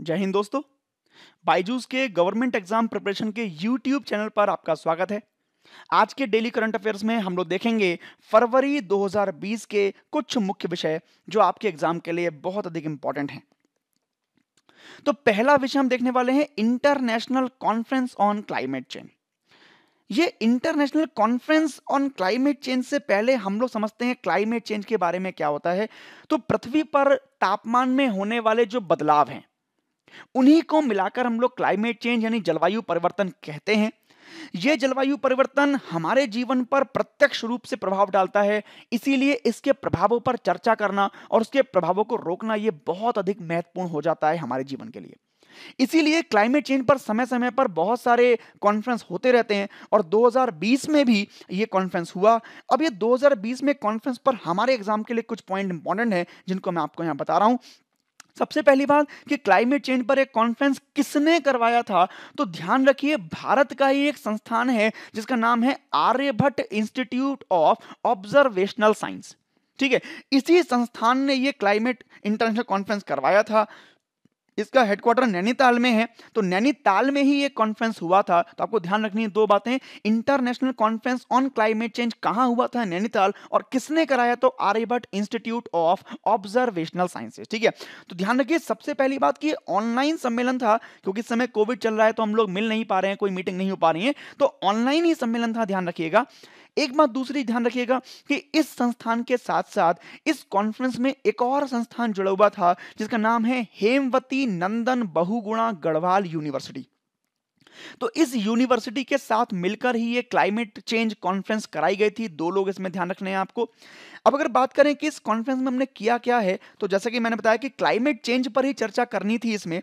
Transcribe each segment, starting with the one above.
जय हिंद दोस्तों, बायजूस के गवर्नमेंट एग्जाम प्रिपरेशन के यूट्यूब चैनल पर आपका स्वागत है। आज के डेली करंट अफेयर्स में हम लोग देखेंगे फरवरी 2020 के कुछ मुख्य विषय जो आपके एग्जाम के लिए बहुत अधिक इंपॉर्टेंट हैं। तो पहला विषय हम देखने वाले हैं international conference on climate change. ये international conference on climate change से पहले हम लोग समझते हैं क्लाइमेट चेंज के बारे में क्या होता है। तो पृथ्वी पर तापमान में होने वाले जो बदलाव हैं उन्हीं को मिलाकर हम लोग क्लाइमेट चेंज यानी जलवायु परिवर्तन कहते हैं। यह जलवायु परिवर्तन हमारे जीवन पर प्रत्यक्ष रूप से प्रभाव डालता है, इसीलिए इसके प्रभावों पर चर्चा करना और उसके प्रभावों को रोकना यह बहुत अधिक महत्वपूर्ण हो जाता है हमारे जीवन के लिए। इसीलिए क्लाइमेट चेंज पर समय समय पर बहुत सारे कॉन्फ्रेंस होते रहते हैं और 2020 में भी ये कॉन्फ्रेंस हुआ। अब ये 2020 में कॉन्फ्रेंस पर हमारे एग्जाम के लिए कुछ पॉइंट इंपॉर्टेंट है जिनको मैं आपको यहां बता रहा हूं। सबसे पहली बात कि क्लाइमेट चेंज पर एक कॉन्फ्रेंस किसने करवाया था, तो ध्यान रखिए भारत का ही एक संस्थान है जिसका नाम है Aryabhatta institute of observational sciences. ठीक है, इसी संस्थान ने ये क्लाइमेट इंटरनेशनल कॉन्फ्रेंस करवाया था। इसका हेडक्वार्टर नैनीताल में है, तो नैनीताल में ही ये कॉन्फ्रेंस हुआ था। तो आपको ध्यान रखनी है दो बातें, international conference on climate change कहाँ हुआ था, नैनीताल, और किसने कराया तो Aryabhatta institute of observational sciences. ठीक है, तो ध्यान रखिए सबसे पहली बात कि ऑनलाइन सम्मेलन था, क्योंकि इस समय कोविड चल रहा है तो हम लोग मिल नहीं पा रहे हैं, कोई मीटिंग नहीं हो पा रही है, तो ऑनलाइन ही सम्मेलन था, ध्यान रखिएगा। एक बात दूसरी ध्यान रखिएगा कि इस संस्थान के साथ साथ इस कॉन्फ्रेंस में एक और संस्थान जुड़ा हुआ था जिसका नाम है हेमवती नंदन बहुगुणा गढ़वाल यूनिवर्सिटी। तो इस यूनिवर्सिटी के साथ मिलकर ही ये क्लाइमेट चेंज कॉन्फ्रेंस कराई गई थी। दो लोग इसमें ध्यान रखने हैं आपको। अब अगर बात करें कि इस कॉन्फ्रेंस में हमने किया क्या है, तो जैसा कि मैंने बताया कि क्लाइमेट चेंज पर ही चर्चा करनी थी इसमें।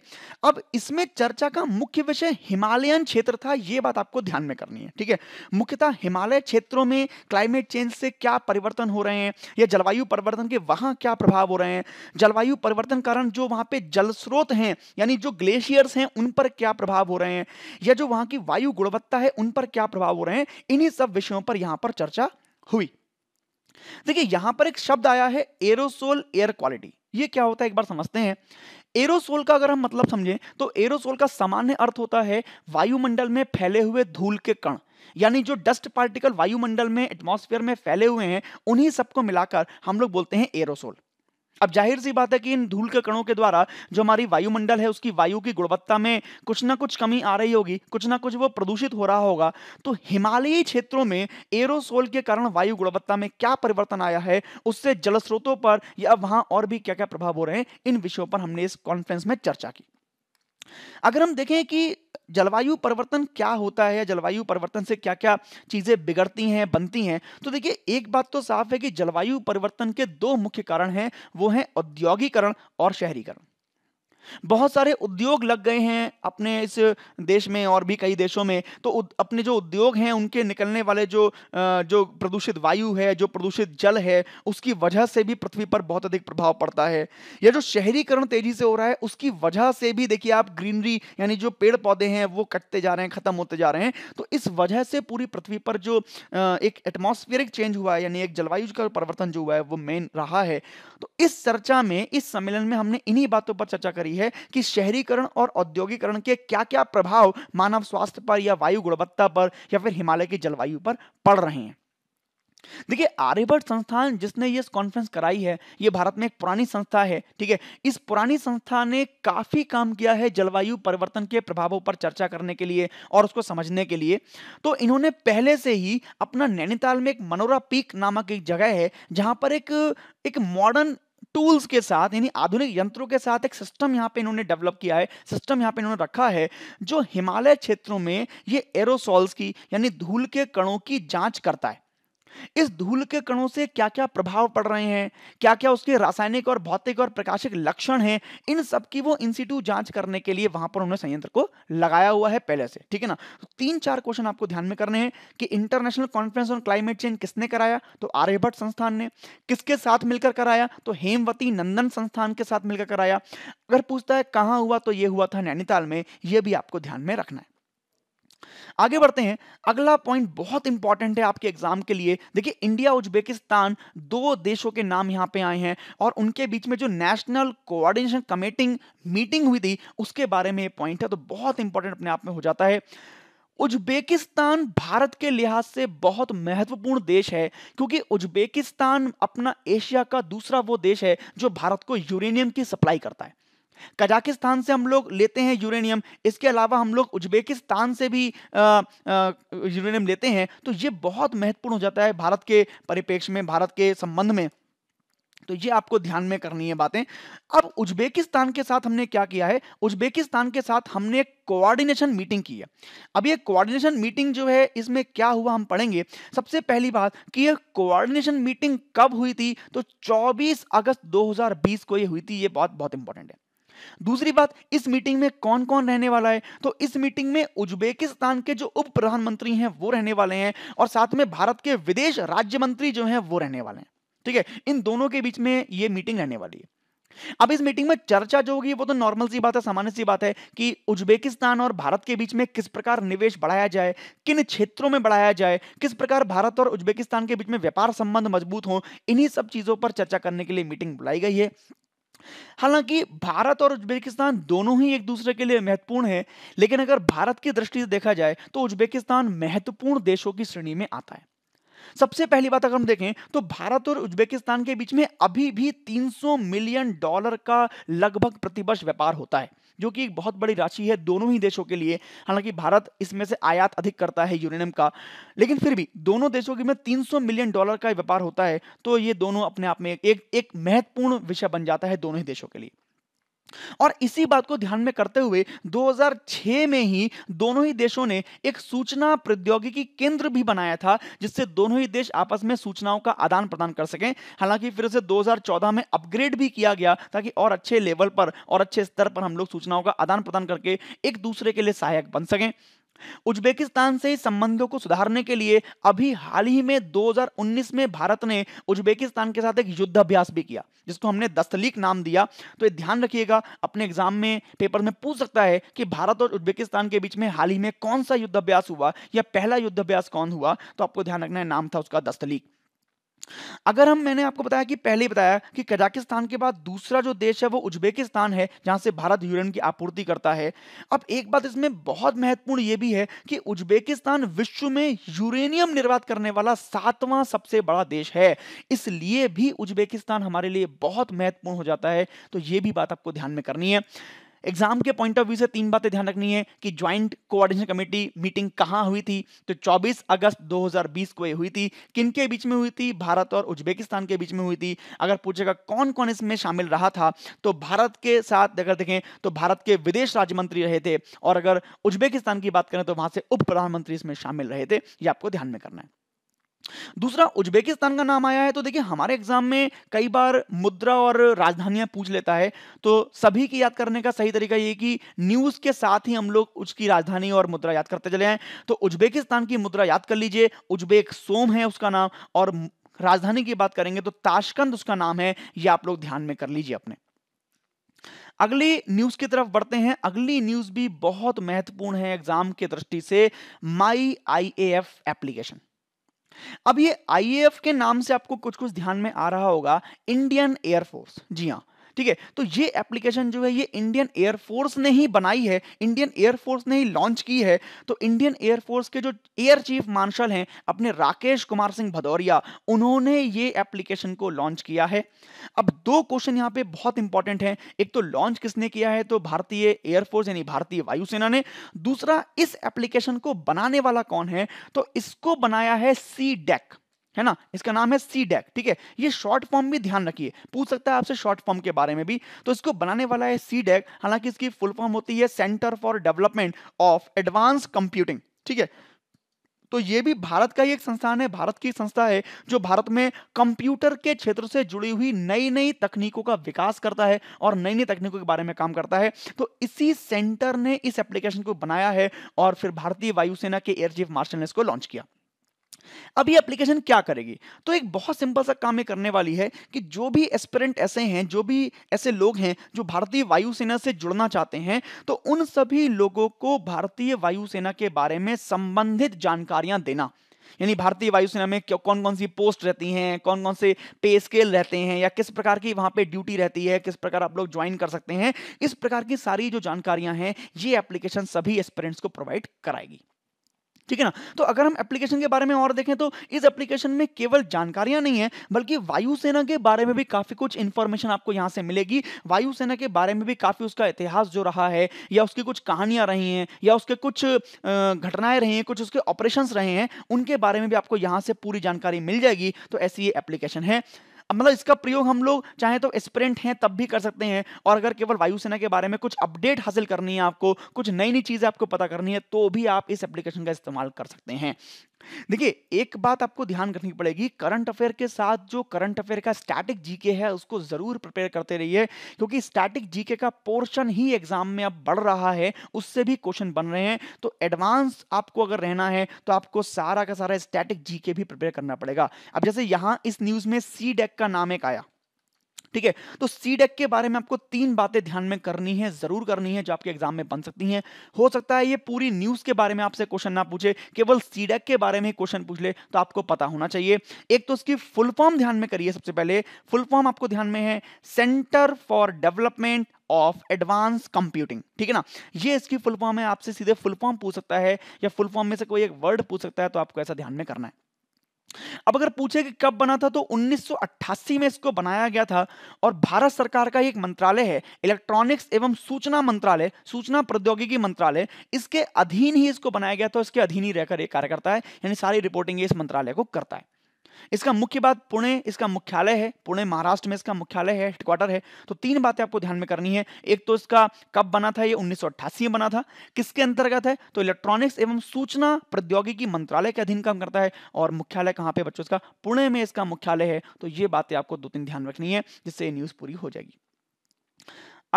अब इसमें चर्चा का मुख्य विषय हिमालयन क्षेत्र था, यह बात आपको ध्यान में करनी है। ठीक है, मुख्यतः हिमालय क्षेत्रों में क्लाइमेट चेंज से क्या परिवर्तन हो रहे हैं या जलवायु परिवर्तन के वहां क्या प्रभाव हो रहे हैं, जलवायु परिवर्तन कारण जो वहां पर जल स्रोत हैं यानी जो ग्लेशियर्स हैं उन पर क्या प्रभाव हो रहे हैं या जो वहां की वायु गुणवत्ता है उन पर क्या प्रभाव हो रहे हैं, इन्हीं सब विषयों पर यहां पर चर्चा हुई। देखिए यहां पर एक शब्द आया है एरोसोल एयर क्वालिटी। ये क्या होता है एक बार समझते हैं। एरोसोल का अगर हम मतलब समझें तो एरोसोल का सामान्य अर्थ होता है वायुमंडल में फैले हुए धूल के कण, यानी जो डस्ट पार्टिकल वायुमंडल में एटमॉस्फेयर में फैले हुए हैं उन्हीं सबको मिलाकर हम लोग बोलते हैं एरोसोल। अब जाहिर सी बात है कि इन धूल के कणों के द्वारा जो हमारी वायुमंडल है उसकी वायु की गुणवत्ता में कुछ ना कुछ कमी आ रही होगी, कुछ ना कुछ वो प्रदूषित हो रहा होगा। तो हिमालयी क्षेत्रों में एरोसोल के कारण वायु गुणवत्ता में क्या परिवर्तन आया है, उससे जल स्रोतों पर या वहां और भी क्या क्या प्रभाव हो रहे हैं, इन विषयों पर हमने इस कॉन्फ्रेंस में चर्चा की। अगर हम देखें कि जलवायु परिवर्तन क्या होता है, जलवायु परिवर्तन से क्या क्या चीजें बिगड़ती हैं, बनती हैं, तो देखिए एक बात तो साफ है कि जलवायु परिवर्तन के दो मुख्य कारण हैं, वो हैं औद्योगिकरण और शहरीकरण। बहुत सारे उद्योग लग गए हैं अपने इस देश में और भी कई देशों में, तो अपने जो उद्योग हैं उनके निकलने वाले जो प्रदूषित वायु है, जो प्रदूषित जल है, उसकी वजह से भी पृथ्वी पर बहुत अधिक प्रभाव पड़ता है। या जो शहरीकरण तेजी से हो रहा है उसकी वजह से भी देखिए आप ग्रीनरी यानी जो पेड़ पौधे हैं वो कटते जा रहे हैं, खत्म होते जा रहे हैं। तो इस वजह से पूरी पृथ्वी पर जो एक एटमॉस्फेरिक चेंज हुआ है यानी एक जलवायु का परिवर्तन जो हुआ है वो मेन रहा है। तो इस चर्चा में, इस सम्मेलन में हमने इन्हीं बातों पर चर्चा करी है कि शहरीकरण और औद्योगिकरण के क्या-क्या प्रभाव मानव स्वास्थ्य पर या वायु गुणवत्ता पर या फिर हिमालय की जलवायु पर पड़ रहे हैं। देखिए आर्यभट्ट संस्थान जिसने ये कॉन्फ्रेंस कराई है ये भारत में एक पुरानी संस्था है। ठीक है, इस पुरानी संस्था ने काफी काम किया है जलवायु परिवर्तन के प्रभावों पर चर्चा करने के लिए और उसको समझने के लिए। तो इन्होंने पहले से ही अपना नैनीताल में एक मनोरा पीक नामक एक जगह है जहां पर एक मॉडर्न टूल्स के साथ यानी आधुनिक यंत्रों के साथ एक सिस्टम यहाँ पे इन्होंने डेवलप किया है, सिस्टम यहाँ पे इन्होंने रखा है जो हिमालय क्षेत्रों में ये एरोसॉल्स की यानी धूल के कणों की जांच करता है। इस धूल के कणों से क्या क्या प्रभाव पड़ रहे हैं, क्या क्या उसके रासायनिक और भौतिक और प्रकाशिक लक्षण हैं, इन सब की वो इन सिटू जांच करने के लिए वहां पर उन्होंने संयंत्र को लगाया हुआ है पहले से। ठीक है ना, तो 3-4 क्वेश्चन आपको ध्यान में करने हैं कि international conference on climate change किसने कराया, तो आर्यभट्ट संस्थान ने। किसके साथ मिलकर कराया, तो हेमवती नंदन संस्थान के साथ मिलकर कराया। अगर पूछता है कहां हुआ, तो यह हुआ था नैनीताल में, यह भी आपको ध्यान में रखना है। आगे बढ़ते हैं। अगला पॉइंट बहुत इंपॉर्टेंट है आपके एग्जाम के लिए। देखिए इंडिया उज्बेकिस्तान दो देशों के नाम यहाँ पे आए हैं और उनके बीच में जो नेशनल कोऑर्डिनेशन कमेटी मीटिंग हुई थी उसके बारे में ये पॉइंट है, तो बहुत इंपॉर्टेंट अपने आप में हो जाता है। उज्बेकिस्तान भारत के लिहाज से बहुत महत्वपूर्ण देश है क्योंकि उज्बेकिस्तान अपना एशिया का दूसरा वो देश है जो भारत को यूरेनियम की सप्लाई करता है। कजाकिस्तान से हम लोग लेते हैं यूरेनियम, इसके अलावा हम लोग उज्बेकिस्तान से भी यूरेनियम लेते हैं, तो ये बहुत महत्वपूर्ण हो जाता है भारत के परिप्रेक्ष्य में, भारत के संबंध में। तो ये आपको ध्यान में करनी है बातें। अब उज्बेकिस्तान के साथ हमने क्या किया है, उज्बेकिस्तान के साथ हमने कोऑर्डिनेशन मीटिंग की है। अब ये कोऑर्डिनेशन मीटिंग जो है इसमें क्या हुआ हम पढ़ेंगे। सबसे पहली बात कि ये कोऑर्डिनेशन मीटिंग कब हुई थी, तो 24 अगस्त 2020 को ये हुई थी। ये बात बहुत इंपॉर्टेंट है। दूसरी बात, इस मीटिंग में कौन कौन रहने वाला है, तो इस मीटिंग में उज्बेकिस्तान के जो उप प्रधानमंत्री हैं वो रहने वाले हैं और साथ में भारत के विदेश राज्य मंत्री जो हैं वो रहने वाले हैं। ठीक है, इन दोनों के बीच में ये मीटिंग रहने वाली है। अब इस मीटिंग में चर्चा जो होगी वो तो नॉर्मल सी बात है, सामान्य सी बात है कि उज्बेकिस्तान और भारत के बीच में किस प्रकार निवेश बढ़ाया जाए, किन क्षेत्रों में बढ़ाया जाए, किस प्रकार भारत और उज्बेकिस्तान के बीच में व्यापार संबंध मजबूत हो, इन्हीं सब चीजों पर चर्चा करने के लिए मीटिंग बुलाई गई है। हालांकि भारत और उज्बेकिस्तान दोनों ही एक दूसरे के लिए महत्वपूर्ण है, लेकिन अगर भारत की दृष्टि से देखा जाए तो उज्बेकिस्तान महत्वपूर्ण देशों की श्रेणी में आता है। सबसे पहली बात अगर हम देखें तो भारत और उज्बेकिस्तान के बीच में अभी भी 300 मिलियन डॉलर का लगभग प्रतिवर्ष व्यापार होता है, जो कि एक बहुत बड़ी राशि है दोनों ही देशों के लिए। हालांकि भारत इसमें से आयात अधिक करता है यूरेनियम का, लेकिन फिर भी दोनों देशों के बीच 300 मिलियन डॉलर का व्यापार होता है, तो ये दोनों अपने आप में एक महत्वपूर्ण विषय बन जाता है दोनों ही देशों के लिए। और इसी बात को ध्यान में करते हुए 2006 में ही दोनों ही देशों ने एक सूचना प्रौद्योगिकी केंद्र भी बनाया था, जिससे दोनों ही देश आपस में सूचनाओं का आदान प्रदान कर सकें। हालांकि फिर से 2014 में अपग्रेड भी किया गया ताकि और अच्छे लेवल पर और अच्छे स्तर पर हम लोग सूचनाओं का आदान प्रदान करके एक दूसरे के लिए सहायक बन सकें। उज्बेकिस्तान से संबंधों को सुधारने के लिए अभी हाल ही में 2019 में भारत ने उज्बेकिस्तान के साथ एक युद्धाभ्यास भी किया, जिसको हमने दस्तलीक नाम दिया। तो ये ध्यान रखिएगा, अपने एग्जाम में पेपर में पूछ सकता है कि भारत और उज्बेकिस्तान के बीच में हाल ही में कौन सा युद्धाभ्यास हुआ या पहला युद्धाभ्यास कौन हुआ, तो आपको ध्यान रखना है। नाम था उसका दस्तलीक। अगर हम मैंने आपको बताया कि पहले बताया कि कजाकिस्तान के बाद दूसरा जो देश है वो उज्बेकिस्तान है, जहां से भारत यूरेनियम की आपूर्ति करता है। अब एक बात इसमें बहुत महत्वपूर्ण ये भी है कि उज्बेकिस्तान विश्व में यूरेनियम निर्यात करने वाला 7वां सबसे बड़ा देश है, इसलिए भी उज्बेकिस्तान हमारे लिए बहुत महत्वपूर्ण हो जाता है। तो ये भी बात आपको ध्यान में करनी है। एग्जाम के पॉइंट ऑफ व्यू से तीन बातें ध्यान रखनी है कि ज्वाइंट कोऑर्डिनेशन कमेटी मीटिंग कहां हुई थी, तो 24 अगस्त 2020 को ये हुई थी। किनके बीच में हुई थी, भारत और उज्बेकिस्तान के बीच में हुई थी। अगर पूछेगा कौन कौन इसमें शामिल रहा था, तो भारत के साथ अगर देखें तो भारत के विदेश राज्य मंत्री रहे थे, और अगर उज्बेकिस्तान की बात करें तो वहां से उप प्रधानमंत्री इसमें शामिल रहे थे। ये आपको ध्यान में करना है। दूसरा, उज्बेकिस्तान का नाम आया है तो देखिए हमारे एग्जाम में कई बार मुद्रा और राजधानियां पूछ लेता है, तो सभी की याद करने का सही तरीका ये कि न्यूज के साथ ही हम लोग उसकी राजधानी और मुद्रा याद करते चले आए। तो उज्बेकिस्तान की मुद्रा याद कर लीजिए, उज्बेक सोम है उसका नाम, और राजधानी की बात करेंगे तो ताशकंद उसका नाम है। यह आप लोग ध्यान में कर लीजिए अपने। अगली न्यूज की तरफ बढ़ते हैं। अगली न्यूज भी बहुत महत्वपूर्ण है एग्जाम की दृष्टि से, माई IAF एप्लीकेशन। अब ये IAF के नाम से आपको कुछ कुछ ध्यान में आ रहा होगा, इंडियन एयरफोर्स। जी हां, ठीक है। तो ये एप्लीकेशन जो है ये इंडियन एयरफोर्स ने ही बनाई है, इंडियन एयरफोर्स ने ही लॉन्च की है। तो इंडियन एयरफोर्स के जो एयर चीफ मार्शल हैं अपने राकेश कुमार सिंह भदौरिया, उन्होंने ये एप्लीकेशन को लॉन्च किया है। अब दो क्वेश्चन यहाँ पे बहुत इंपॉर्टेंट हैं। एक तो लॉन्च किसने किया है, तो भारतीय एयरफोर्स यानी भारतीय वायुसेना ने। दूसरा, इस एप्लीकेशन को बनाने वाला कौन है, तो इसको बनाया है CDEC, है ना, इसका नाम है CDEC। ठीक है, ये शॉर्ट फॉर्म भी ध्यान रखिए, पूछ सकता है आपसे शॉर्ट फॉर्म के बारे में भी। तो इसको बनाने वाला है CDEC। हालांकि इसकी फुल फॉर्म होती है centre for development of advance computing. ठीक है, तो ये भी भारत का ही एक संस्थान है, भारत की संस्था है जो भारत में कंप्यूटर के क्षेत्र से जुड़ी हुई नई नई तकनीकों का विकास करता है और नई नई तकनीकों के बारे में काम करता है। तो इसी सेंटर ने इस एप्लीकेशन को बनाया है और फिर भारतीय वायुसेना के एयर चीफ मार्शल ने इसको लॉन्च किया। अब ये एप्लीकेशन क्या करेगी? तो एक बहुत सिंपल सा काम ये करने वाली है कि जो भी एस्पिरेंट ऐसे हैं, जो भी ऐसे लोग हैं जो भारतीय वायुसेना से जुड़ना चाहते हैं, तो उन सभी लोगों को भारतीय वायुसेना के बारे में संबंधित जानकारियां देना, यानी भारतीय वायुसेना में कौन कौन सी पोस्ट रहती हैं, कौन कौन से पे स्केल रहते हैं, या किस प्रकार की वहां पे ड्यूटी रहती है, किस प्रकार आप लोग ज्वाइन कर सकते हैं, इस प्रकार की सारी जो जानकारियां हैं ये एप्लीकेशन सभी एस्पिरेंट्स को प्रोवाइड कराएगी। ठीक है ना। तो अगर हम एप्लीकेशन के बारे में और देखें तो इस एप्लीकेशन में केवल जानकारियां नहीं है, बल्कि वायुसेना के बारे में भी काफी कुछ इन्फॉर्मेशन आपको यहां से मिलेगी। वायुसेना के बारे में भी काफी उसका इतिहास जो रहा है, या उसकी कुछ कहानियां रही हैं, या उसके कुछ घटनाएं रही हैं, कुछ उसके ऑपरेशंस रहे हैं, उनके बारे में भी आपको यहां से पूरी जानकारी मिल जाएगी। तो ऐसी ये एप्लीकेशन है। मतलब इसका प्रयोग हम लोग चाहे तो एस्पिरेंट हैं तब भी कर सकते हैं, और अगर केवल वायुसेना के बारे में कुछ अपडेट हासिल करनी है आपको, कुछ नई नई चीजें आपको पता करनी है, तो भी आप इस एप्लीकेशन का इस्तेमाल कर सकते हैं। देखिए, एक बात आपको ध्यान रखनी पड़ेगी, करंट अफेयर के साथ जो करंट अफेयर का स्टैटिक जीके है उसको जरूर प्रिपेयर करते रहिए, क्योंकि स्टैटिक जीके का पोर्शन ही एग्जाम में अब बढ़ रहा है, उससे भी क्वेश्चन बन रहे हैं। तो एडवांस आपको अगर रहना है तो आपको सारा का सारा स्टैटिक जीके भी प्रिपेयर करना पड़ेगा। अब जैसे यहां इस न्यूज में सी डेक का नाम एक आया, ठीक है, तो सी डेक के बारे में आपको तीन बातें ध्यान में करनी है, जरूर करनी है, जो आपके एग्जाम में बन सकती हैं। हो सकता है ये पूरी न्यूज के बारे में आपसे क्वेश्चन ना पूछे, केवल सी डेक के बारे में क्वेश्चन पूछ ले, तो आपको पता होना चाहिए। एक तो उसकी फुल फॉर्म ध्यान में करिए, सबसे पहले फुल फॉर्म आपको ध्यान में है centre for development of advance computing, ठीक है ना, ये इसकी फुल फॉर्म है। आपसे सीधे फुल फॉर्म पूछ सकता है या फुल फॉर्म में से कोई एक वर्ड पूछ सकता है, तो आपको ऐसा ध्यान में करना है। अब अगर पूछे कि कब बना था, तो 1988 में इसको बनाया गया था, और भारत सरकार का एक मंत्रालय है, इलेक्ट्रॉनिक्स एवं सूचना मंत्रालय, सूचना प्रौद्योगिकी मंत्रालय, इसके अधीन ही इसको बनाया गया था, इसके अधीन ही रहकर ये कार्य करता है, यानी सारी रिपोर्टिंग इस मंत्रालय को करता है। इसका मुख्य बात पुणे, इसका मुख्यालय है, पुणे महाराष्ट्र में इसका मुख्यालय है, हेडक्वार्टर है। तो तीन बातें आपको ध्यान में करनी है, एक तो इसका कब बना था, ये 1988 में बना था, किसके अंतर्गत है, तो इलेक्ट्रॉनिक्स एवं सूचना प्रौद्योगिकी मंत्रालय के अधीन काम करता है, और मुख्यालय कहां पे बच्चों, इसका पुणे में इसका मुख्यालय है। तो ये बातें आपको दो तीन ध्यान रखनी है, जिससे न्यूज पूरी हो जाएगी।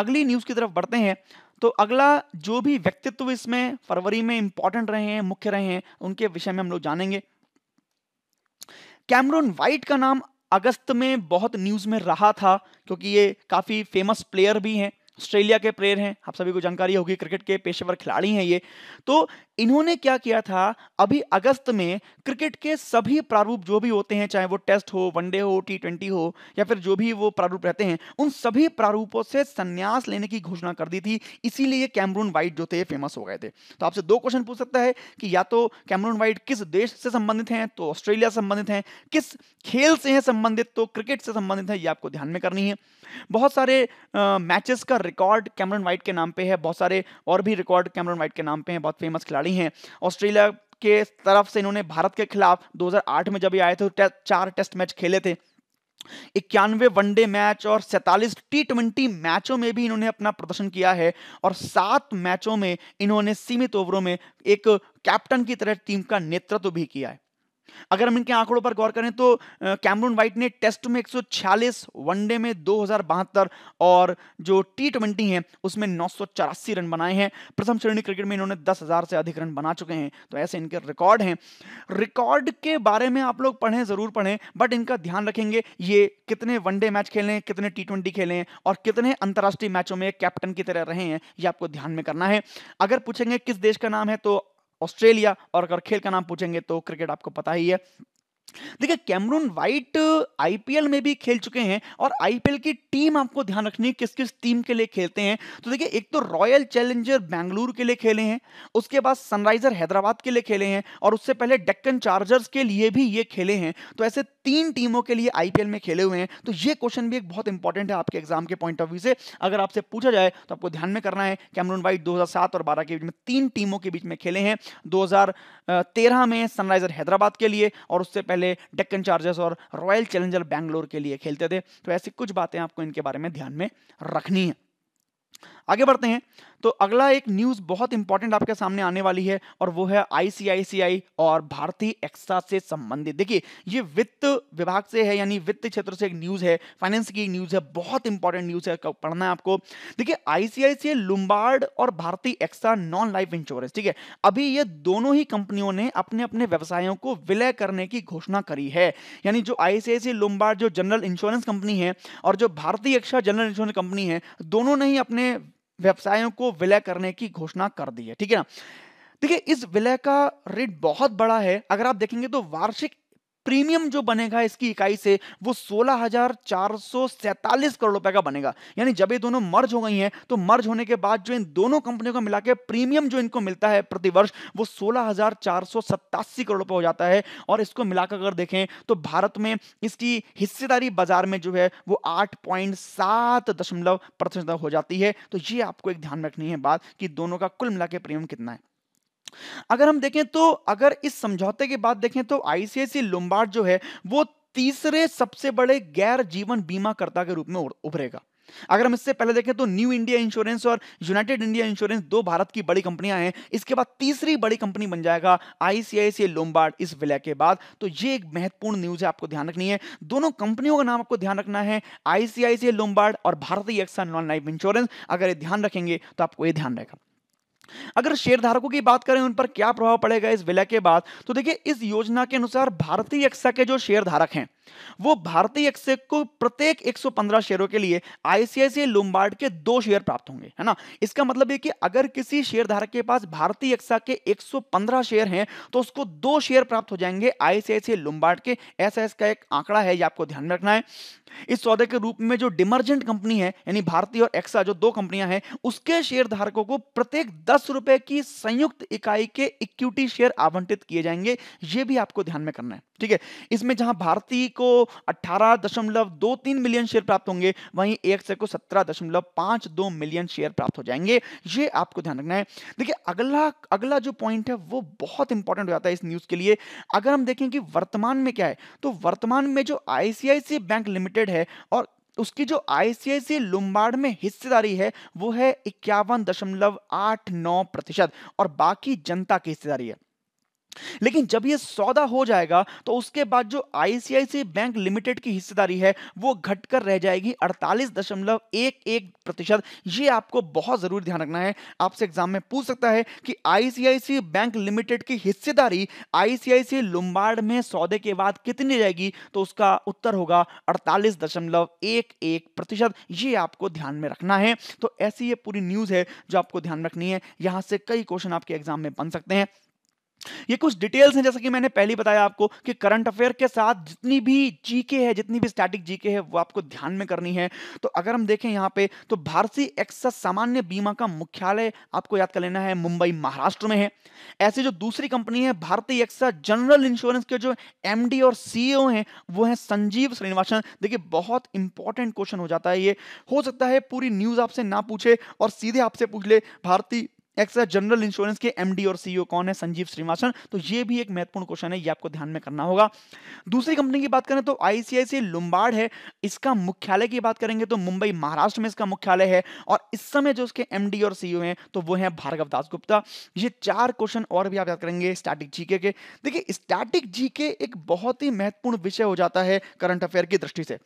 अगली न्यूज की तरफ बढ़ते हैं। तो अगला जो भी व्यक्तित्व इसमें फरवरी में इंपॉर्टेंट रहे हैं, मुख्य रहे हैं, उनके विषय में हम लोग जानेंगे। कैमरून वाइट का नाम अगस्त में बहुत न्यूज में रहा था, क्योंकि ये काफी फेमस प्लेयर भी हैं, ऑस्ट्रेलिया के प्लेयर हैं, आप सभी को जानकारी होगी, क्रिकेट के पेशेवर खिलाड़ी हैं ये। तो इन्होंने क्या किया था, अभी अगस्त में क्रिकेट के सभी प्रारूप जो भी होते हैं, चाहे वो टेस्ट हो, वनडे हो, टी20 हो, या फिर जो भी वो प्रारूप रहते हैं, उन सभी प्रारूपों से संन्यास लेने की घोषणा कर दी थी, इसीलिए कैमरून वाइट जो थे फेमस हो गए थे। तो आपसे दो क्वेश्चन पूछ सकता है कि या तो कैमरून वाइट किस देश से संबंधित हैं, तो ऑस्ट्रेलिया संबंधित हैं, किस खेल से हैं संबंधित, तो क्रिकेट से संबंधित है, ये आपको ध्यान में करनी है। बहुत सारे मैचेस का रिकॉर्ड कैमरून वाइट के नाम पे है, बहुत सारे और भी रिकॉर्ड कैमरून वाइट के नाम पे हैं, बहुत फेमस खिलाड़ी हैं। ऑस्ट्रेलिया के तरफ से इन्होंने भारत के खिलाफ 2008 में जब ये आए थे तो 4 टेस्ट मैच खेले थे, 91 वनडे मैच और 47 टी20 मैचों में भी इन्होंने अपना प्रदर्शन किया है, और 7 मैचों में इन्होंने सीमित ओवरों में एक कैप्टन की तरह टीम का नेतृत्व भी किया है। अगर हम इनके आंकड़ों पर गौर करें तो कैमरून वाइट ने टेस्ट में 146, वनडे में 2072 और जो टी20 है उसमें 984 रन बनाए हैं। प्रथम श्रेणी क्रिकेट में इन्होंने 10,000 से अधिक रन बना चुके हैं। तो ऐसे इनके रिकॉर्ड हैं। रिकॉर्ड के बारे में आप लोग पढ़ें, जरूर पढ़ें, बट इनका ध्यान रखेंगे ये कितने वनडे मैच खेले हैं, कितने टी20 खेले हैं और कितने अंतर्राष्ट्रीय मैचों में कैप्टन की तरह रहे हैं, ये आपको ध्यान में करना है। अगर पूछेंगे किस देश का नाम है तो ऑस्ट्रेलिया, और अगर खेल का नाम पूछेंगे तो क्रिकेट, आपको पता ही है। देखिए, कैमरून वाइट आईपीएल में भी खेल चुके हैं और आईपीएल की टीम आपको ध्यान रखनी है किस किस टीम के लिए खेलते हैं। तो देखिए, एक तो रॉयल चैलेंजर बैंगलुरु के लिए खेले हैं, उसके बाद सनराइजर हैदराबाद के लिए खेले हैं और उससे पहले डेक्कन चार्जर्स के लिए भी ये खेले हैं। तो ऐसे 3 टीमों के लिए आईपीएल में खेले हुए हैं। तो ये क्वेश्चन भी एक बहुत इंपॉर्टेंट है आपके एग्जाम के पॉइंट ऑफ व्यू से। अगर आपसे पूछा जाए तो आपको ध्यान में करना है कैमरून वाइट 2007 और 12 के बीच में 3 टीमों के बीच में खेले हैं। 2013 में सनराइजर हैदराबाद के लिए और उससे पहले डेक्कन चार्जर्स और रॉयल चैलेंजर बैंगलुरु के लिए खेलते थे। तो ऐसी कुछ बातें आपको इनके बारे में ध्यान में रखनी है। आगे बढ़ते हैं तो अगला एक न्यूज़ बहुत इंपॉर्टेंट आपके सामने आने वाली है और वो है आईसीआईसीआई और भारती एक्सा से संबंधित। देखिए ये वित्त विभाग से है, यानी वित्त क्षेत्र से एक न्यूज़ है, फाइनेंस की न्यूज़ है, बहुत इंपॉर्टेंट न्यूज़ है, पढ़ना है आपको। देखिए आईसीआईसीआई लोम्बार्ड और Bharti AXA non life insurance, ठीक है, अभी ये दोनों ही कंपनियों ने अपने अपने व्यवसायों को विलय करने की घोषणा करी है। यानी जो आईसीआईसीआई लोम्बार्ड जो जनरल इंश्योरेंस कंपनी है और जो Bharti AXA general insurance company है, दोनों ने ही अपने व्यवसायों को विलय करने की घोषणा कर दी है, ठीक है ना। देखिए इस विलय का रेट बहुत बड़ा है, अगर आप देखेंगे तो वार्षिक प्रीमियम जो बनेगा इसकी इकाई से वो 16,447 करोड़ रुपए का बनेगा। यानी जब ये दोनों मर्ज हो गई हैं तो मर्ज होने के बाद जो इन दोनों कंपनियों को मिला के प्रीमियम जो इनको मिलता है प्रतिवर्ष वो 16,487 करोड़ रुपए हो जाता है। और इसको मिलाकर अगर देखें तो भारत में इसकी हिस्सेदारी बाजार में जो है वो 8.7% हो जाती है। तो ये आपको एक ध्यान रखनी है बात कि दोनों का कुल मिला के प्रीमियम कितना है। अगर हम देखें तो अगर इस समझौते के बाद देखें तो आईसीआईसीआई लोम्बार्ड जो है वो तीसरे सबसे बड़े गैर जीवन बीमाकर्ता के रूप में उभरेगा। अगर हम इससे पहले देखें तो न्यू इंडिया इंश्योरेंस और यूनाइटेड इंडिया इंश्योरेंस दो भारत की बड़ी कंपनियां हैं, इसके बाद तीसरी बड़ी कंपनी बन जाएगा आईसीआईसीआई लोम्बार्ड इस विलय के बाद। तो ये एक महत्वपूर्ण न्यूज़ है, आपको ध्यान रखनी है। दोनों कंपनियों का नाम आपको ध्यान रखना है, आईसीआईसीआई लोम्बार्ड और भारतीय एक्सा नॉन लाइफ इंश्योरेंस। अगर ये ध्यान रखेंगे तो आपको ये ध्यान रहेगा। अगर शेयरधारकों की बात करें उन पर क्या प्रभाव पड़ेगा इस विलय के बाद, तो देखिए इस योजना के अनुसार भारतीय एक्सा के जो शेयरधारक हैं वो भारतीय एक्सा को प्रत्येक 115 शेयरों के लिए आईसीआईसीआई लोम्बार्ड के 2 शेयर प्राप्त होंगे, है ना। इसका मतलब है कि अगर किसी शेयरधारक के पास भारतीय एक्सा के 115 शेयर हैं तो उसको 2 शेयर प्राप्त हो जाएंगे आईसीआईसीआई लोम्बार्ड के। ऐसा इसका एक आंकड़ा है, ये आपको ध्यान में रखना है। इस सौदे के रूप में जो डिमर्जेंट कंपनी है यानी भारतीय और एक्सा जो 2 कंपनियां हैं उसके शेयरधारकों को प्रत्येक 10 रुपए की संयुक्त इकाई के इक्विटी शेयर आवंटित किए जाएंगे। यह भी आपको ध्यान में करना है, ठीक है। इसमें जहां भारतीय को 18.23 मिलियन शेयर प्राप्त होंगे वहीं एक्सा को 17.52 मिलियन शेयर प्राप्त हो जाएंगे। यह आपको ध्यान रखना है। देखिए अगला जो पॉइंट है वो बहुत इंपॉर्टेंट हो जाता है इस न्यूज के लिए। अगर हम देखें कि वर्तमान में क्या है तो वर्तमान में जो आईसीआईसीआई बैंक लिमिटेड है और उसकी जो आईसीआईसीआई लोम्बार्ड में हिस्सेदारी है वो है 51.89% और बाकी जनता की हिस्सेदारी है। लेकिन जब यह सौदा हो जाएगा तो उसके बाद जो आईसीआईसीआई बैंक लिमिटेड की हिस्सेदारी है वो घटकर रह जाएगी 48.11%। ये आपको बहुत जरूर ध्यान रखना है, आपसे एग्जाम में पूछ सकता है कि आईसीआईसीआई बैंक लिमिटेड की हिस्सेदारी आईसीआईसीआई लोम्बार्ड में सौदे के बाद कितनी रहेगी, तो उसका उत्तर होगा 48.11%। ये आपको ध्यान में रखना है। तो ऐसी ये पूरी न्यूज है जो आपको ध्यान रखनी है, यहां से कई क्वेश्चन आपके एग्जाम में बन सकते हैं। ये कुछ डिटेल्स हैं जैसा कि मैंने पहले बताया आपको कि करंट अफेयर के साथ जितनी भी जीके है, जितनी भी स्टैटिक जीके है वो आपको ध्यान में करनी है। तो अगर हम देखें यहाँ पे तो भारती एक्सा सामान्य बीमा का मुख्यालय आपको याद कर लेना है मुंबई महाराष्ट्र में है। ऐसे जो दूसरी कंपनी है भारती एक्सा जनरल इंश्योरेंस के जो MD और CEO हैं वो है संजीव श्रीनिवासन। देखिए बहुत इंपॉर्टेंट क्वेश्चन हो जाता है ये, हो सकता है पूरी न्यूज आपसे ना पूछे और सीधे आपसे पूछ ले भारती एक्सा जनरल इंश्योरेंस के MD और CEO कौन है, संजीव श्रीनिवासन। तो ये भी एक महत्वपूर्ण क्वेश्चन है, ये आपको ध्यान में करना होगा। दूसरी कंपनी की बात करें तो आईसीआईसीआई लोम्बार्ड है, इसका मुख्यालय की बात करेंगे तो मुंबई महाराष्ट्र में इसका मुख्यालय है और इस समय जो उसके MD और CEO हैं तो वो हैं भार्गव दास गुप्ता। ये 4 क्वेश्चन और भी आप याद करेंगे स्टैटिक जीके के। देखिए स्टैटिक जीके एक बहुत ही महत्वपूर्ण विषय हो जाता है करंट अफेयर की दृष्टि से।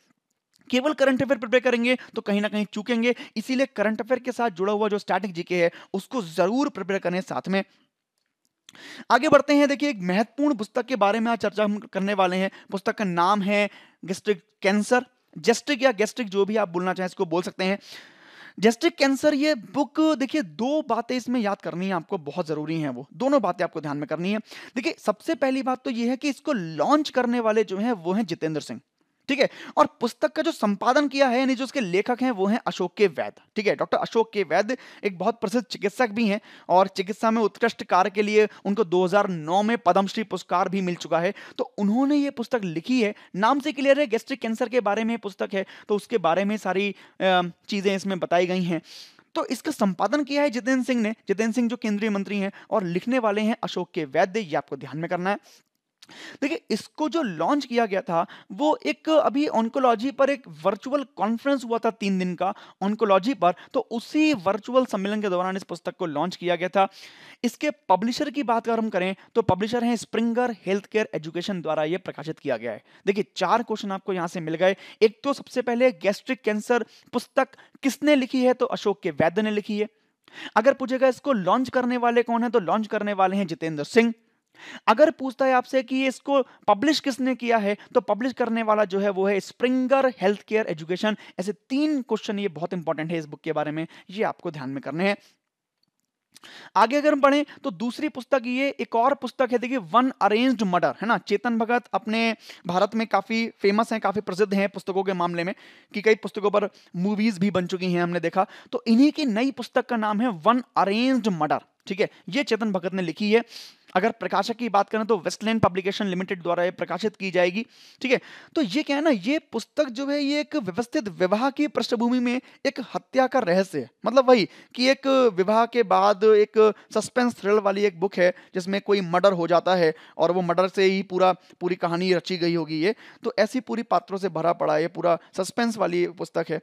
केवल करंट अफेयर प्रिपेयर करेंगे तो कहीं ना कहीं चूकेंगे, इसीलिए करंट अफेयर के साथ जुड़ा हुआ जो स्टैटिक जीके है उसको जरूर प्रिपेयर करें साथ में। आगे बढ़ते हैं। देखिए एक महत्वपूर्ण पुस्तक के बारे में आज चर्चा हम करने वाले हैं। पुस्तक का नाम है गैस्ट्रिक कैंसर, जेस्ट्रिक या गैस्ट्रिक जो भी आप बोलना चाहें इसको बोल सकते हैं, गैस्ट्रिक कैंसर। ये बुक देखिए 2 बातें इसमें याद करनी है आपको, बहुत जरूरी हैं वो दोनों बातें आपको ध्यान में करनी है। देखिए सबसे पहली बात तो ये है कि इसको लॉन्च करने वाले जो हैं वो हैं जितेंद्र सिंह, ठीक है, और पुस्तक का जो संपादन किया है यानी जो उसके लेखक हैं वो हैं अशोक के वैद्य, ठीक है। डॉक्टर अशोक के वैद्य एक बहुत प्रसिद्ध चिकित्सक भी हैं और चिकित्सा में उत्कृष्ट कार्य के लिए उनको 2009 में पद्मश्री पुरस्कार भी मिल चुका है। तो उन्होंने ये पुस्तक लिखी है, नाम से क्लियर है गैस्ट्रिक कैंसर के बारे में पुस्तक है तो उसके बारे में सारी चीज़ें इसमें बताई गई हैं। तो इसका संपादन किया है जितेंद्र सिंह ने, जितेंद्र सिंह जो केंद्रीय मंत्री हैं, और लिखने वाले हैं अशोक के वैद्य, ये आपको ध्यान में करना है। देखिए, इसको जो लॉन्च किया गया था वो एक अभी ऑन्कोलॉजी पर एक वर्चुअल कॉन्फ्रेंस हुआ था 3 दिन का ऑन्कोलॉजी पर, तो उसी वर्चुअल सम्मेलन के दौरान इस पुस्तक को लॉन्च किया गया था। इसके पब्लिशर की बात अगर हम करें तो पब्लिशर हैं स्प्रिंगर हेल्थ केयर एजुकेशन द्वारा ये प्रकाशित किया गया है। देखिए, 4 क्वेश्चन आपको यहाँ से मिल गए। एक तो सबसे पहले गैस्ट्रिक कैंसर पुस्तक किसने लिखी है, तो अशोक के वैद्य ने लिखी है। अगर पूछेगा इसको लॉन्च करने वाले कौन है, तो लॉन्च करने वाले हैं जितेंद्र सिंह। अगर पूछता है आपसे कि इसको पब्लिश किसने किया है, तो पब्लिश करने वाला जो है वो है स्प्रिंगर हेल्थ केयर एजुकेशन। ऐसे 3 क्वेश्चन ये बहुत इंपॉर्टेंट है इस बुक के बारे में, ये आपको ध्यान में करने हैं। आगे अगर हम पढ़ें तो दूसरी पुस्तक ये एक और पुस्तक है, देखिए वन अरेंज्ड मर्डर, है ना। चेतन भगत अपने भारत में काफी फेमस हैं, काफी प्रसिद्ध हैं पुस्तकों के मामले में, कि कई पुस्तकों पर मूवीज भी बन चुकी हैं हमने देखा। तो इन्हीं की नई पुस्तक का नाम है वन अरेंज्ड मर्डर, ठीक है, ये चेतन भगत ने लिखी है। अगर प्रकाशक की बात करें तो वेस्टलैंड पब्लिकेशन लिमिटेड द्वारा ये प्रकाशित की जाएगी, ठीक है। तो ये क्या है ना, ये पुस्तक जो है ये एक व्यवस्थित विवाह की पृष्ठभूमि में एक हत्या का रहस्य है, मतलब वही कि एक विवाह के बाद एक सस्पेंस थ्रिल वाली एक बुक है जिसमें कोई मर्डर हो जाता है और वो मर्डर से ही पूरी कहानी रची गई होगी ये। तो ऐसी पूरी पात्रों से भरा पड़ा ये पूरा सस्पेंस वाली पुस्तक है।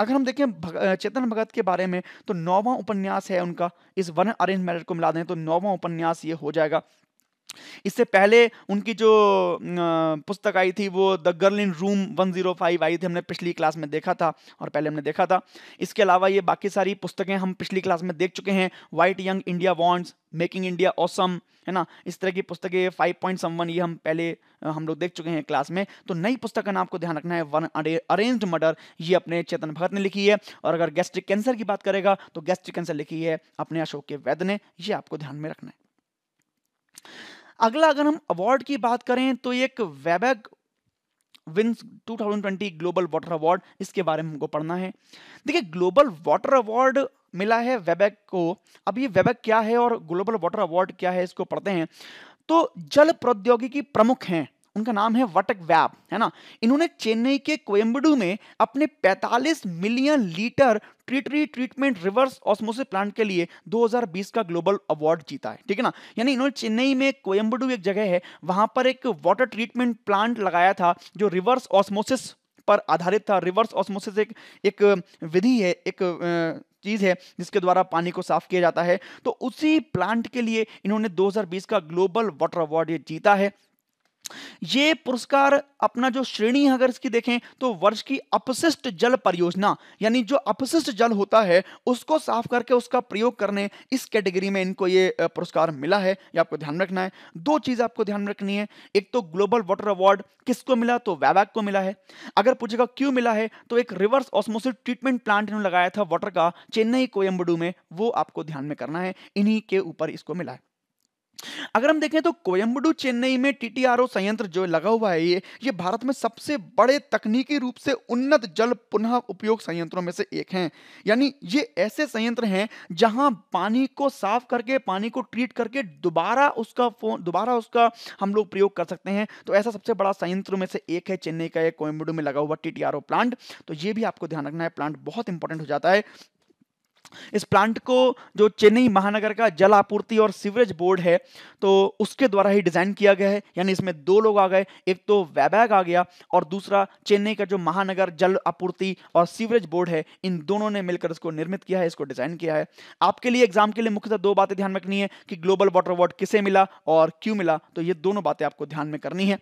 अगर हम देखें चेतन भगत के बारे में तो 9वां उपन्यास है उनका, इस वन अरेंज मैरिज को मिला दें तो 9वां उपन्यास ये हो जाएगा। इससे पहले उनकी जो पुस्तक आई थी वो द गर्ल इन रूम 105 आई थी, हमने पिछली क्लास में देखा था और पहले हमने देखा था। इसके अलावा ये बाकी सारी पुस्तकें हम पिछली क्लास में देख चुके हैं, what young India wants, making India awesome, है ना, इस तरह की पुस्तकें 5.1 ये हम लोग देख चुके हैं क्लास में। तो नई पुस्तक का नाम आपको ध्यान रखना है वन अरेंज्ड मर्डर, ये अपने चेतन भगत ने लिखी है। और अगर गैस्ट्रिक कैंसर की बात करेगा तो गैस्ट्रिक कैंसर लिखी है अपने अशोक के वैद्य ने, ये आपको ध्यान में रखना है। अगला अगर हम अवार्ड की बात करें तो एक Wabag wins 2020 global water award, इसके बारे में हमको पढ़ना है। देखिए, ग्लोबल वाटर अवार्ड मिला है वैबैक को। अब ये वैबैक क्या है और ग्लोबल वाटर अवार्ड क्या है, इसको पढ़ते हैं। तो जल प्रौद्योगिकी प्रमुख हैं, उनका नाम है वटक वैब, है ना। इन्होंने चेन्नई के कोयम्बडू में अपने 45 million litre ट्रीटरी treatment reverse osmosis plant के लिए 2020 का ग्लोबल अवार्ड जीता है, ठीक है ना। यानी इन्होंने चेन्नई में कोयम्बडू एक जगह है, वहां पर एक वाटर ट्रीटमेंट प्लांट लगाया था जो रिवर्स ऑस्मोसिस पर आधारित था। रिवर्स ऑस्मोसिस एक विधि है, एक चीज है जिसके द्वारा पानी को साफ किया जाता है। तो उसी प्लांट के लिए इन्होंने 2020 का ग्लोबल वाटर अवार्ड जीता है। ये पुरस्कार अपना जो श्रेणी अगर इसकी देखें तो वर्ष की अपशिष्ट जल परियोजना, यानी जो अपशिष्ट जल होता है उसको साफ करके उसका प्रयोग करने, इस कैटेगरी में इनको ये पुरस्कार मिला है, ये आपको ध्यान रखना है। 2 चीज आपको ध्यान में रखनी है, एक तो ग्लोबल वाटर अवार्ड किसको मिला तो वैबैक को मिला है। अगर पूछेगा क्यों मिला है तो एक रिवर्स ऑस्मोसिस ट्रीटमेंट प्लांट इन्होंने लगाया था वाटर का चेन्नई कोयम्बडू में, वो आपको ध्यान में करना है, इन्हीं के ऊपर इसको मिला है। अगर हम देखें तो कोयम्बडू चेन्नई में टीटीआरओ संयंत्र जो लगा हुआ है ये भारत में सबसे बड़े तकनीकी रूप से उन्नत जल पुनः उपयोग संयंत्रों में से एक हैं। यानी ये ऐसे संयंत्र हैं जहां पानी को साफ करके, पानी को ट्रीट करके दोबारा उसका हम लोग प्रयोग कर सकते हैं। तो ऐसा सबसे बड़ा संयंत्र में से एक है चेन्नई का, एक कोयम्बडू में लगा हुआ टीटीआरओ प्लांट। तो ये भी आपको ध्यान रखना है, प्लांट बहुत इंपॉर्टेंट हो जाता है। इस प्लांट को जो चेन्नई महानगर का जल आपूर्ति और सीवरेज बोर्ड है तो उसके द्वारा ही डिजाइन किया गया है। यानी इसमें 2 लोग आ गए, एक तो वैबैक आ गया और दूसरा चेन्नई का जो महानगर जल आपूर्ति और सीवरेज बोर्ड है, इन दोनों ने मिलकर इसको निर्मित किया है, इसको डिजाइन किया है। आपके लिए एग्जाम के लिए मुख्यतः 2 बातें ध्यान रखनी है कि ग्लोबल वाटर अवार्ड किसे मिला और क्यों मिला, तो ये दोनों बातें आपको ध्यान में करनी है।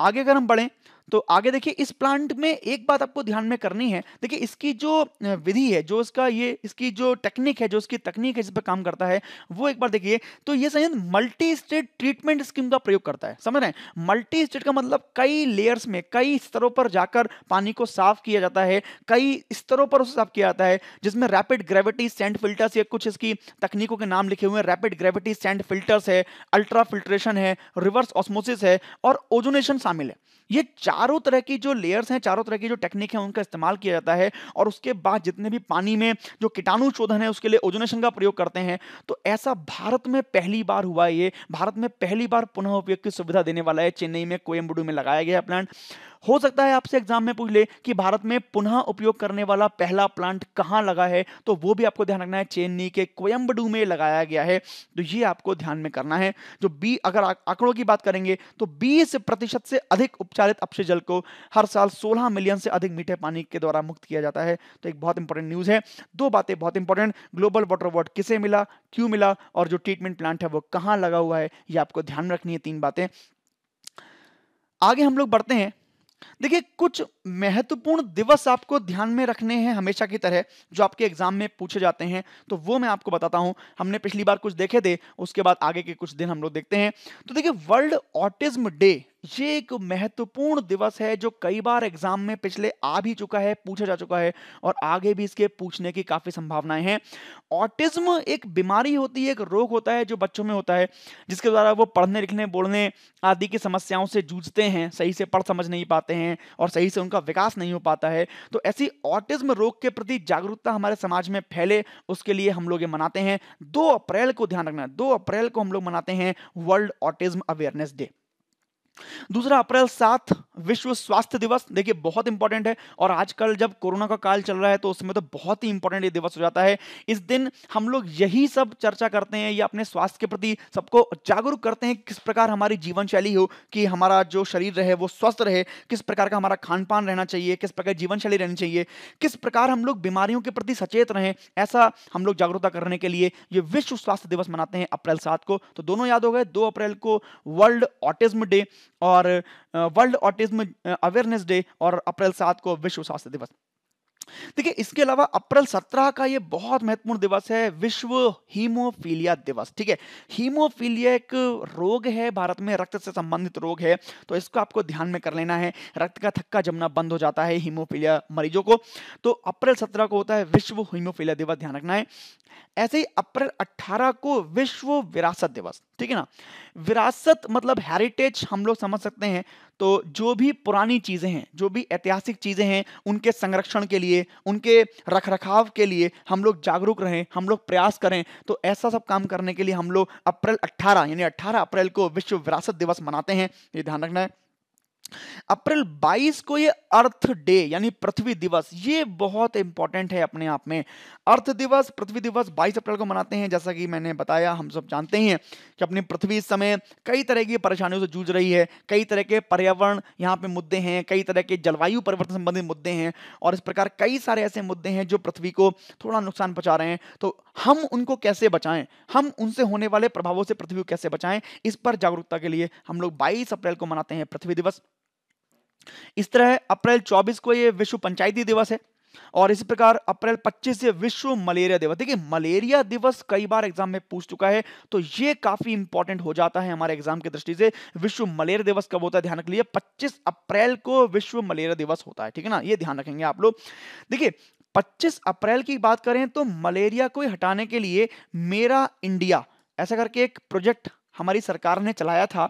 आगे अगर हम बढ़ें तो आगे देखिए, इस प्लांट में एक बात आपको ध्यान में करनी है। देखिए, इसकी जो विधि है, जो इसका ये इसकी जो टेक्निक है, जो इसकी तकनीक है जिस पर काम करता है, वो एक बार देखिए। तो ये संयंत्र मल्टी स्टेट ट्रीटमेंट स्कीम का प्रयोग करता है, समझ रहे हैं। मल्टी स्टेट का मतलब कई लेयर्स में, कई स्तरों पर जाकर पानी को साफ किया जाता है, कई स्तरों पर उसे साफ किया जाता है, जिसमें रैपिड ग्रेविटी सैंड फिल्टर्स, ये कुछ इसकी तकनीकों के नाम लिखे हुए हैं। रैपिड ग्रेविटी सैंड फिल्टर्स है, अल्ट्रा फिल्ट्रेशन है, रिवर्स ऑस्मोसिस है और ओजोनेशन शामिल है। ये चारों तरह की जो लेयर्स हैं, चारों तरह की जो टेक्निक है, उनका इस्तेमाल किया जाता है। और उसके बाद जितने भी पानी में जो कीटाणु शोधन है उसके लिए ओजोनेशन का प्रयोग करते हैं। तो ऐसा भारत में पहली बार हुआ है, ये भारत में पहली बार पुनः उपयोग की सुविधा देने वाला है। चेन्नई में कोयम्बडू में लगाया गया प्लांट। हो सकता है आपसे एग्जाम में पूछ ले कि भारत में पुनः उपयोग करने वाला पहला प्लांट कहां लगा है, तो वो भी आपको ध्यान रखना है, चेन्नई के कोयम्बडू में लगाया गया है, तो ये आपको ध्यान में करना है। जो अगर आंकड़ों की बात करेंगे तो 20% से अधिक उपचारित अपशिष्ट जल को हर साल 16 मिलियन से अधिक मीठे पानी के द्वारा मुक्त किया जाता है। तो एक बहुत इंपॉर्टेंट न्यूज है। दो बातें बहुत इंपॉर्टेंट, ग्लोबल वाटर अवार्ड किसे मिला, क्यों मिला, और जो ट्रीटमेंट प्लांट है वो कहां लगा हुआ है, ये आपको ध्यान रखनी है, तीन बातें। आगे हम लोग बढ़ते हैं। देखिए, कुछ महत्वपूर्ण दिवस आपको ध्यान में रखने हैं हमेशा की तरह, जो आपके एग्जाम में पूछे जाते हैं, तो वो मैं आपको बताता हूं। हमने पिछली बार कुछ देखे थे, उसके बाद आगे के कुछ दिन हम लोग देखते हैं। तो देखिए, वर्ल्ड ऑटिज्म डे, ये एक महत्वपूर्ण दिवस है जो कई बार एग्जाम में पिछले आ भी चुका है, पूछा जा चुका है, और आगे भी इसके पूछने की काफी संभावनाएं हैं। ऑटिज्म एक बीमारी होती है, एक रोग होता है जो बच्चों में होता है, जिसके द्वारा वो पढ़ने लिखने बोलने आदि की समस्याओं से जूझते हैं, सही से पढ़ समझ नहीं पाते हैं और सही से उनका विकास नहीं हो पाता है। तो ऐसी ऑटिज्म रोग के प्रति जागरूकता हमारे समाज में फैले, उसके लिए हम लोग ये मनाते हैं 2 अप्रैल को, ध्यान रखना 2 अप्रैल को हम लोग मनाते हैं वर्ल्ड ऑटिज्म अवेयरनेस डे। 2 अप्रैल 7 विश्व स्वास्थ्य दिवस, देखिए बहुत इंपॉर्टेंट है, और आजकल जब कोरोना का काल चल रहा है तो उसमें तो बहुत ही इंपॉर्टेंट ये दिवस हो जाता है। इस दिन हम लोग यही सब चर्चा करते हैं या अपने स्वास्थ्य के प्रति सबको जागरूक करते हैं, किस प्रकार हमारी जीवन शैली हो कि हमारा जो शरीर रहे वो स्वस्थ रहे, किस प्रकार का हमारा खान पान रहना चाहिए, किस प्रकार जीवन शैली रहनी चाहिए, किस प्रकार हम लोग बीमारियों के प्रति सचेत रहें, ऐसा हम लोग जागरूकता करने के लिए ये विश्व स्वास्थ्य दिवस मनाते हैं अप्रैल 7 को। तो दोनों याद हो गए, 2 अप्रैल को वर्ल्ड ऑटिज्म डे और वर्ल्ड ऑटिज्म अवेयरनेस डे, और अप्रैल 7 को विश्व स्वास्थ्य दिवस। देखिए, इसके अलावा अप्रैल 17 का ये बहुत महत्वपूर्ण दिवस है, विश्व हीमोफीलिया दिवस। ठीक है, हीमोफीलिया एक रोग है भारत में, रक्त से संबंधित रोग है, तो इसको आपको ध्यान में कर लेना है। रक्त का थक्का जमना बंद हो जाता है हीमोफीलिया मरीजों को, तो अप्रैल 17 को होता है विश्व हीमोफीलिया दिवस, ध्यान रखना है। ऐसे ही अप्रैल 18 को विश्व विरासत दिवस, ठीक है ना। विरासत मतलब हेरिटेज हम लोग समझ सकते हैं, तो जो भी पुरानी चीजें हैं, जो भी ऐतिहासिक चीजें हैं, उनके संरक्षण के लिए, उनके रखरखाव के लिए हम लोग जागरूक रहें, हम लोग प्रयास करें, तो ऐसा सब काम करने के लिए हम लोग अप्रैल 18 यानी 18 अप्रैल को विश्व विरासत दिवस मनाते हैं, ये ध्यान रखना है। अप्रैल 22 को ये अर्थ डे यानी पृथ्वी दिवस, ये बहुत इंपॉर्टेंट है अपने आप में। अर्थ दिवस, पृथ्वी दिवस 22 अप्रैल को मनाते हैं। जैसा कि मैंने बताया, हम सब जानते हैं कि अपनी पृथ्वी इस समय कई तरह की परेशानियों से जूझ रही है, कई तरह के पर्यावरण यहाँ पे मुद्दे हैं, कई तरह के जलवायु परिवर्तन संबंधित मुद्दे हैं, और इस प्रकार कई सारे ऐसे मुद्दे हैं जो पृथ्वी को थोड़ा नुकसान पहुंचा रहे हैं। तो हम उनको कैसे बचाएं, हम उनसे होने वाले प्रभावों से पृथ्वी को कैसे बचाएं, इस पर जागरूकता के लिए हम लोग 22 अप्रैल को मनाते हैं पृथ्वी दिवस। इस तरह अप्रैल 24 को ये विश्व पंचायती दिवस है, और इसी प्रकार अप्रैल 25 से विश्व मलेरिया दिवस। देखिए, मलेरिया दिवस कई बार एग्जाम में पूछ चुका है, तो ये काफी इंपॉर्टेंट हो जाता है हमारे एग्जाम की दृष्टि से। विश्व मलेरिया दिवस कब होता है, ध्यान रखिए 25 अप्रैल को विश्व मलेरिया दिवस होता है, ठीक है ना, ये ध्यान रखेंगे आप लोग। देखिए, 25 अप्रैल की बात करें तो मलेरिया को हटाने के लिए मेरा इंडिया ऐसा करके एक प्रोजेक्ट हमारी सरकार ने चलाया था,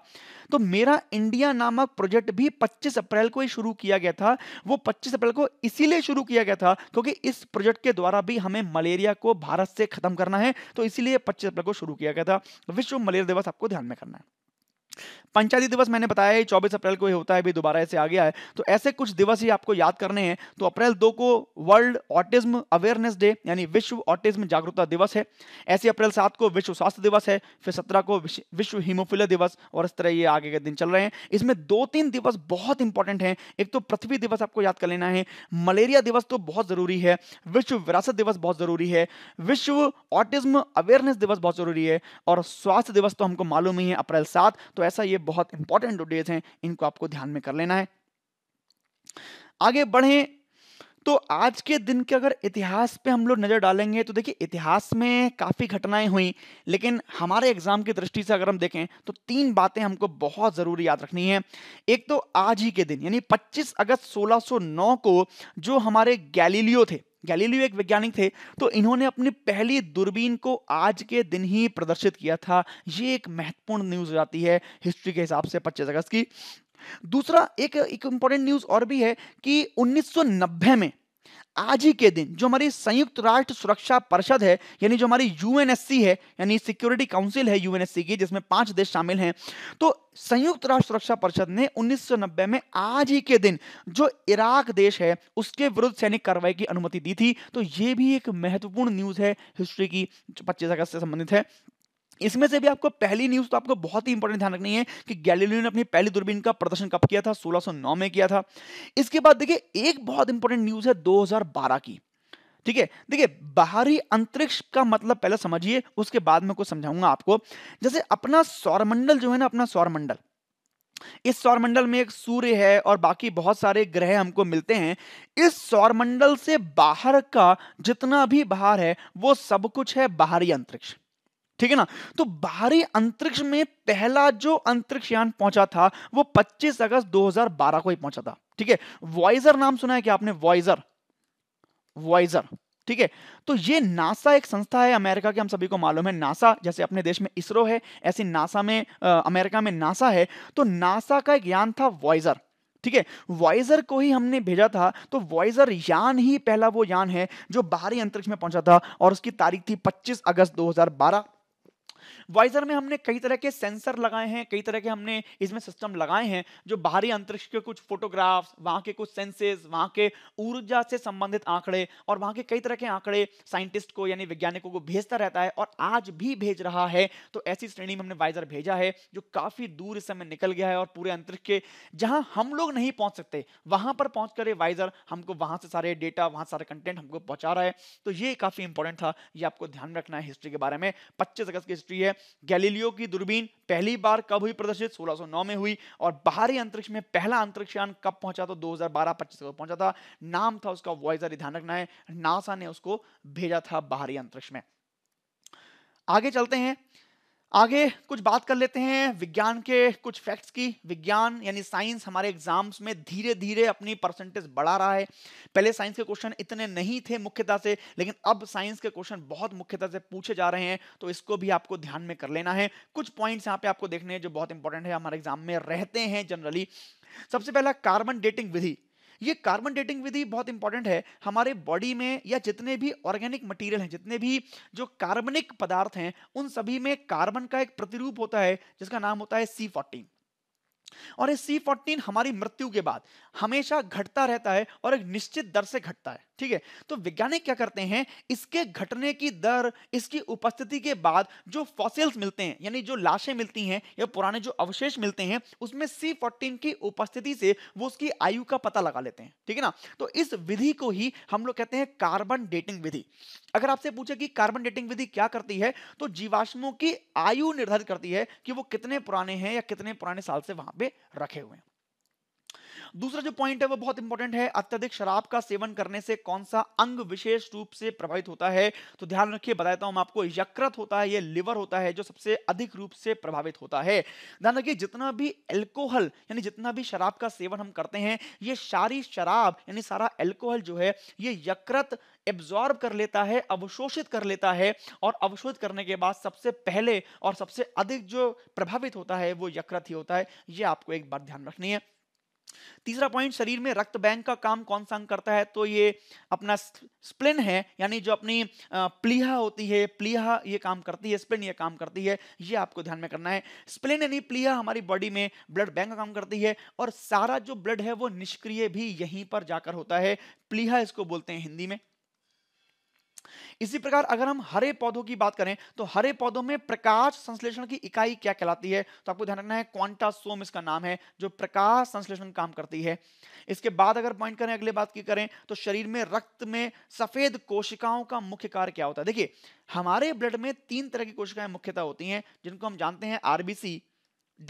तो मेरा इंडिया नामक प्रोजेक्ट भी 25 अप्रैल को ही शुरू किया गया था। वो 25 अप्रैल को इसीलिए शुरू किया गया था क्योंकि इस प्रोजेक्ट के द्वारा भी हमें मलेरिया को भारत से खत्म करना है, तो इसीलिए 25 अप्रैल को शुरू किया गया था। विश्व मलेरिया दिवस आपको ध्यान में करना है। पंचायती दिवस मैंने बताया 24 अप्रैल को ही होता है, भी दोबारा ऐसे आ गया है, तो ऐसे कुछ दिवस ही आपको याद करने हैं। तो अप्रैल 2 को वर्ल्ड ऑटिज्म अवेयरनेस डे यानी विश्व ऑटिज्म जागरूकता दिवस है, ऐसे अप्रैल 7 को विश्व स्वास्थ्य दिवस है, फिर 17 को विश्व हीमोफिलिया दिवस, और इस तरह ये आगे के दिन चल रहे हैं। इसमें 2-3 दिवस बहुत इंपॉर्टेंट है, एक तो पृथ्वी दिवस आपको याद कर लेना है, मलेरिया दिवस तो बहुत जरूरी है, विश्व विरासत दिवस बहुत जरूरी है, विश्व ऑटिज्म अवेयरनेस दिवस बहुत जरूरी है, और स्वास्थ्य दिवस तो हमको मालूम ही है अप्रैल 7। तो ऐसा ये बहुत इंपॉर्टेंट डेज हैं, इनको आपको ध्यान में कर लेना है। आगे बढ़ें तो आज के दिन के अगर इतिहास पे हम लोग नजर डालेंगे तो देखिए, इतिहास में काफी घटनाएं हुई, लेकिन हमारे एग्जाम की दृष्टि से अगर हम देखें तो 3 बातें हमको बहुत जरूरी याद रखनी है। एक तो आज ही के दिन यानी 25 अगस्त 1609 को जो हमारे गैलीलियो थे, गैलीलियो एक वैज्ञानिक थे, तो इन्होंने अपनी पहली दूरबीन को आज के दिन ही प्रदर्शित किया था। ये एक महत्वपूर्ण न्यूज हो जाती है हिस्ट्री के हिसाब से 25 अगस्त की। दूसरा एक इंपॉर्टेंट न्यूज और भी है कि 1990 में आज ही के दिन जो हमारी संयुक्त राष्ट्र सुरक्षा परिषद है, यानी जो हमारी यूएनएससी है, यानी सिक्योरिटी काउंसिल है यूएनएससी की, जिसमें 5 देश शामिल हैं, तो संयुक्त राष्ट्र सुरक्षा परिषद ने 1990 में आज ही के दिन जो इराक देश है उसके विरुद्ध सैनिक कार्रवाई की अनुमति दी थी। तो ये भी एक महत्वपूर्ण न्यूज है हिस्ट्री की, 25 अगस्त से संबंधित है। इसमें से भी आपको पहली न्यूज तो आपको बहुत ही इंपॉर्टेंट ध्यान रखनी है कि गैलीलियो ने अपनी पहली दूरबीन का प्रदर्शन कब किया था, 1609 में किया था। इसके बाद देखिए एक बहुत इंपॉर्टेंट न्यूज है 2012 की, ठीक है। देखिए बाहरी अंतरिक्ष का मतलब पहले समझिए, उसके बाद में कुछ समझाऊंगा आपको। जैसे अपना सौरमंडल जो है ना, अपना सौरमंडल, इस सौरमंडल में एक सूर्य है और बाकी बहुत सारे ग्रह हमको मिलते हैं। इस सौरमंडल से बाहर का जितना भी बाहर है वो सब कुछ है बाहरी अंतरिक्ष, ठीक है ना। तो बाहरी अंतरिक्ष में पहला जो अंतरिक्ष यान पहुंचा था वो 25 अगस्त 2012 को ही पहुंचा था, ठीक है। वॉयजर नाम सुना है क्या आपने? वॉयजर, वॉयजर, ठीक है। तो ये नासा एक संस्था है अमेरिका की, हम सभी को मालूम है नासा। जैसे अपने देश में इसरो है, ऐसे नासा में अमेरिका में नासा है। तो नासा का एक यान था वॉयजर, ठीक है। वॉयजर को ही हमने भेजा था। तो वॉयजर यान ही पहला वो यान है जो बाहरी अंतरिक्ष में पहुंचा था और उसकी तारीख थी 25 अगस्त 2012। वॉयजर में हमने कई तरह के सेंसर लगाए हैं, कई तरह के हमने इसमें सिस्टम लगाए हैं जो बाहरी अंतरिक्ष के कुछ फोटोग्राफ्स, वहां के कुछ सेंसेस, वहां के ऊर्जा से संबंधित आंकड़े और वहां के कई तरह के आंकड़े साइंटिस्ट को यानी वैज्ञानिकों को भेजता रहता है और आज भी भेज रहा है। तो ऐसी श्रेणी में हमने वॉयजर भेजा है जो काफी दूर इस समय निकल गया है और पूरे अंतरिक्ष के जहां हम लोग नहीं पहुंच सकते वहां पर पहुंच कर वॉयजर हमको वहां से सारे डेटा, वहां सारे कंटेंट हमको पहुंचा रहा है। तो ये काफी इंपॉर्टेंट था, ये आपको ध्यान रखना है हिस्ट्री के बारे में। 25 अगस्त की हिस्ट्री है। गैलीलियो की दूरबीन पहली बार कब हुई प्रदर्शित? 1609 में हुई। और बाहरी अंतरिक्ष में पहला अंतरिक्षयान कब पहुंचा? तो 2012 25 पहुंचा था। नाम था उसका वॉयजर, ध्यान रखना है। नासा ने उसको भेजा था बाहरी अंतरिक्ष में। आगे चलते हैं, आगे कुछ बात कर लेते हैं विज्ञान के कुछ फैक्ट्स की। विज्ञान यानी साइंस हमारे एग्जाम्स में धीरे धीरे अपनी परसेंटेज बढ़ा रहा है। पहले साइंस के क्वेश्चन इतने नहीं थे मुख्यतः से, लेकिन अब साइंस के क्वेश्चन बहुत मुख्यतः से पूछे जा रहे हैं। तो इसको भी आपको ध्यान में कर लेना है। कुछ पॉइंट्स यहाँ पे आपको देखने हैं जो बहुत इंपॉर्टेंट है, हमारे एग्जाम में रहते हैं जनरली। सबसे पहला कार्बन डेटिंग विधि। ये कार्बन डेटिंग विधि बहुत इंपॉर्टेंट है। हमारे बॉडी में या जितने भी ऑर्गेनिक मटेरियल हैं, जितने भी जो कार्बनिक पदार्थ हैं, उन सभी में कार्बन का एक प्रतिरूप होता है जिसका नाम होता है C14। और ये C14 हमारी मृत्यु के बाद हमेशा घटता रहता है और एक निश्चित दर से घटता है, ठीक है। तो वैज्ञानिक क्या करते हैं, इसके घटने की दर, इसकी उपस्थिति के बाद जो फॉसिल्स मिलते हैं यानी जो लाशें मिलती हैं या पुराने जो अवशेष मिलते हैं, उसमें C14 की उपस्थिति से वो उसकी आयु का पता लगा लेते हैं, ठीक है ना। तो इस विधि को ही हम लोग कहते हैं कार्बन डेटिंग विधि। अगर आपसे पूछे कि कार्बन डेटिंग विधि क्या करती है, तो जीवाश्मों की आयु निर्धारित करती है कि वो कितने पुराने हैं या कितने पुराने साल से वहां पे रखे हुए हैं। दूसरा जो पॉइंट है वो बहुत इंपॉर्टेंट है। अत्यधिक शराब का सेवन करने से कौन सा अंग विशेष रूप से प्रभावित होता है? तो ध्यान रखिए, बताता हूं आपको, यकृत होता है, ये लिवर होता है जो सबसे अधिक रूप से प्रभावित होता है। ध्यान रखिए, जितना भी अल्कोहल यानी जितना भी शराब का सेवन हम करते हैं, ये सारी शराब यानी सारा अल्कोहल जो है ये यकृत एब्जॉर्ब कर लेता है, अवशोषित कर लेता है और अवशोषित करने के बाद सबसे पहले और सबसे अधिक जो प्रभावित होता है वो यकृत ही होता है। ये आपको एक बात ध्यान रखनी है। तीसरा पॉइंट, शरीर में रक्त बैंक का काम कौन सा अंग करता है? तो ये अपना स्प्लिन है, यानी जो अपनी प्लीहा होती है, प्लीहा ये काम करती है, स्प्लिन ये काम करती है। ये आपको ध्यान में करना है। स्प्लिन यानी प्लीहा हमारी बॉडी में ब्लड बैंक का काम करती है और सारा जो ब्लड है वो निष्क्रिय भी यहीं पर जाकर होता है। प्लीहा इसको बोलते हैं हिंदी में। इसी प्रकार अगर हम हरे पौधों की बात करें तो हरे पौधों में प्रकाश संश्लेषण की इकाई क्या कहलाती है? तो आपको ध्यान रखना है क्वांटासोम इसका नाम है जो प्रकाश संश्लेषण काम करती है। इसके बाद अगर पॉइंट करें, अगले बात की करें, तो शरीर में रक्त में सफेद कोशिकाओं का मुख्य कार्य क्या होता है? देखिए हमारे ब्लड में 3 तरह की कोशिकाएं मुख्यतः होती हैं जिनको हम जानते हैं RBC,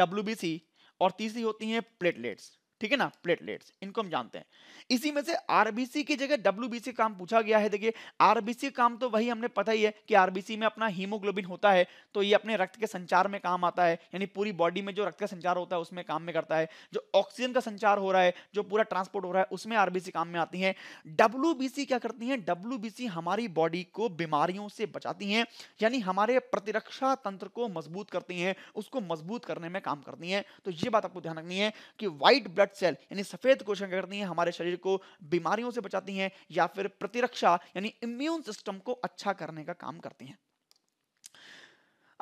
WBC और तीसरी होती है प्लेटलेट्स, ठीक है ना, प्लेटलेट्स, इनको हम जानते हैं। इसी में से आरबीसी की जगह डब्ल्यूबीसी काम पूछा गया है। देखिए आरबीसी काम तो वही हमने पता ही है कि आरबीसी में अपना हीमोग्लोबिन होता है, तो ये अपने रक्त के संचार में काम आता है, यानी पूरी बॉडी में जो रक्त का संचार होता है उसमें काम में करता है। जो ऑक्सीजन का संचार हो रहा है, जो पूरा ट्रांसपोर्ट हो रहा है, उसमें आरबीसी काम में आती है। डब्ल्यूबीसी क्या करती है? डब्ल्यूबीसी हमारी बॉडी को बीमारियों से बचाती है, यानी हमारे प्रतिरक्षा तंत्र को मजबूत करती है, उसको मजबूत करने में काम करती है। तो ये बात आपको ध्यान रखनी है कि व्हाइट ब्लड सेल यानी सफेद कोशिकाएं क्या करती हैं, हमारे शरीर को बीमारियों से बचाती हैं या फिर प्रतिरक्षा यानी इम्यून सिस्टम को अच्छा करने का काम करती हैं।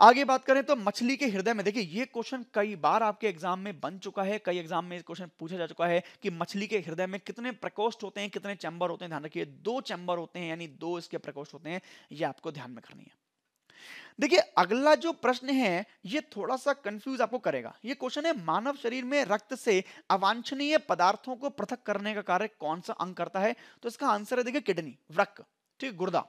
आगे बात करें तो मछली के हृदय में, देखिए ये क्वेश्चन कई बार आपके एग्जाम में बन चुका है, कई एग्जाम में क्वेश्चन पूछा जा चुका है कि मछली के हृदय में कितने प्रकोष्ठ होते हैं, कितने चैम्बर होते हैं। ध्यान रखिए 2 चैम्बर होते हैं, यानी 2 इसके प्रकोष्ठ होते हैं, ये आपको ध्यान में करनी है। देखिए अगला जो प्रश्न है ये थोड़ा सा कंफ्यूज आपको करेगा। ये क्वेश्चन है मानव शरीर में रक्त से अवांछनीय पदार्थों को पृथक करने का कार्य कौन सा अंग करता है, तो इसका आंसर है देखिए किडनी, वृक्क, ठीक, गुर्दा।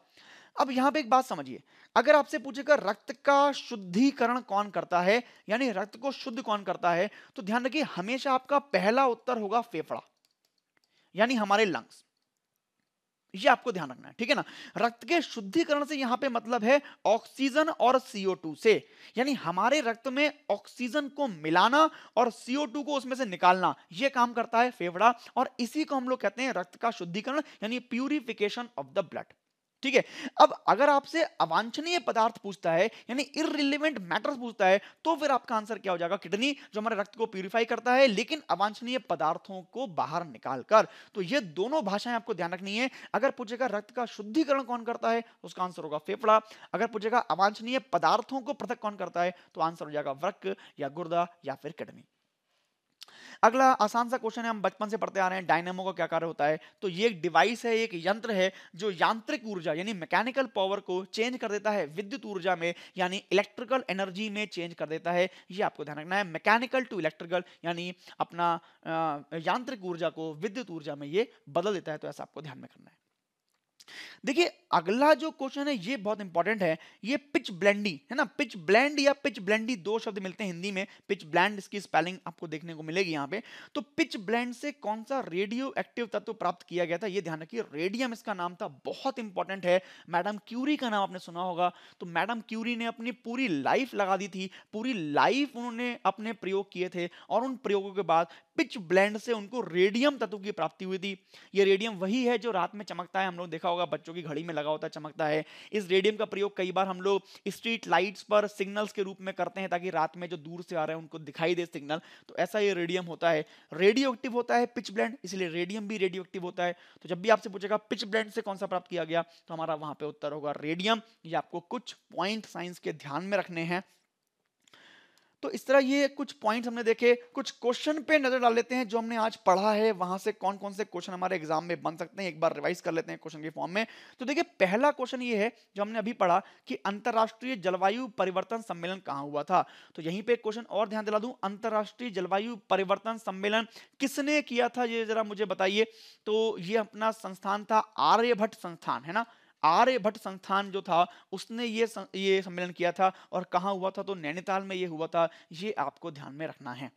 अब यहां पे एक बात समझिए, अगर आपसे पूछेगा रक्त का शुद्धिकरण कौन करता है यानी रक्त को शुद्ध कौन करता है, तो ध्यान रखिए हमेशा आपका पहला उत्तर होगा फेफड़ा यानी हमारे लंग्स। ये आपको ध्यान रखना है, ठीक है ना। रक्त के शुद्धिकरण से यहां पे मतलब है ऑक्सीजन और CO2 से, यानी हमारे रक्त में ऑक्सीजन को मिलाना और CO2 को उसमें से निकालना, ये काम करता है फेफड़ा, और इसी को हम लोग कहते हैं रक्त का शुद्धिकरण यानी प्यूरिफिकेशन ऑफ द ब्लड, ठीक है। अब अगर आपसे अवांछनीय पदार्थ पूछता है यानी इररिलेवेंट मैटर्स पूछता है, तो फिर आपका आंसर क्या हो जाएगा, किडनी, जो हमारे रक्त को प्यूरिफाई करता है लेकिन अवांछनीय पदार्थों को बाहर निकालकर। तो ये दोनों भाषाएं आपको ध्यान रखनी है। अगर पूछेगा रक्त का शुद्धिकरण कौन करता है, उसका आंसर होगा फेफड़ा। अगर पूछेगा अवांछनीय पदार्थों को पृथक कौन करता है, तो आंसर हो जाएगा वृक्क या गुर्दा या फिर किडनी। अगला आसान सा क्वेश्चन है, हम बचपन से पढ़ते आ रहे हैं, डायनेमो का क्या कार्य होता है। तो ये एक डिवाइस है, एक यंत्र है जो यांत्रिक ऊर्जा यानी मैकेनिकल पावर को चेंज कर देता है विद्युत ऊर्जा में यानी इलेक्ट्रिकल एनर्जी में चेंज कर देता है। ये आपको ध्यान रखना है, मैकेनिकल टू इलेक्ट्रिकल यानी अपना यांत्रिक ऊर्जा को विद्युत ऊर्जा में ये बदल देता है, तो ऐसा आपको ध्यान में करना है। देखिए अगला जो क्वेश्चन है ये बहुत इंपॉर्टेंट है, ये पिच ब्लेंडी है ना, पिच ब्लेंड या पिच ब्लेंडी 2 शब्द मिलते हैं हिंदी में, पिच ब्लेंड इसकी स्पेलिंग आपको देखने को मिलेगी यहाँ पे। तो पिच ब्लेंड से कौन सा रेडियो एक्टिव तत्व प्राप्त किया गया था, ये ध्यान रखिए रेडियम इसका नाम था, बहुत इंपॉर्टेंट है। मैडम क्यूरी का नाम आपने सुना होगा, तो मैडम क्यूरी ने अपनी पूरी लाइफ लगा दी थी, पूरी लाइफ उन्होंने अपने प्रयोग किए थे और उन प्रयोगों के बाद पिच ब्लेंड से उनको रेडियम तत्व की प्राप्ति हुई थी। ये रेडियम वही है जो रात में चमकता है, हम लोग देखा होगा बच्चों की घड़ी में लगा होता है, चमकता है। इस रेडियम का प्रयोग कई बार हम लोग स्ट्रीट लाइट्स पर सिग्नल्स के रूप में करते हैं ताकि रात में जो दूर से आ रहे हैं उनको दिखाई दे सिग्नल, तो ऐसा ये रेडियम होता है, रेडियो एक्टिव होता है पिच ब्लेंड, इसलिए रेडियम भी रेडियो एक्टिव होता है। तो जब भी आपसे पूछेगा पिच ब्लेंड से कौन सा प्राप्त किया गया, तो हमारा वहां पर उत्तर होगा रेडियम। ये आपको कुछ पॉइंट साइंस के ध्यान में रखने हैं। तो इस तरह ये कुछ पॉइंट्स हमने देखे, कुछ क्वेश्चन पे नजर डाल लेते हैं जो हमने आज पढ़ा है, वहां से कौन कौन से क्वेश्चन हमारे एग्जाम में बन सकते हैं, एक बार रिवाइज कर लेते हैं क्वेश्चन के फॉर्म में। तो देखिए पहला क्वेश्चन ये है जो हमने अभी पढ़ा कि अंतर्राष्ट्रीय जलवायु परिवर्तन सम्मेलन कहाँ हुआ था। तो यहीं पे क्वेश्चन और ध्यान दिला दूं, अंतर्राष्ट्रीय जलवायु परिवर्तन सम्मेलन किसने किया था ये जरा मुझे बताइए। तो ये अपना संस्थान था आर्यभट्ट संस्थान, है ना, आर्यभट्ट संस्थान जो था उसने ये सम्मेलन किया था, और कहाँ हुआ था, तो नैनीताल में ये हुआ था, ये आपको ध्यान में रखना है।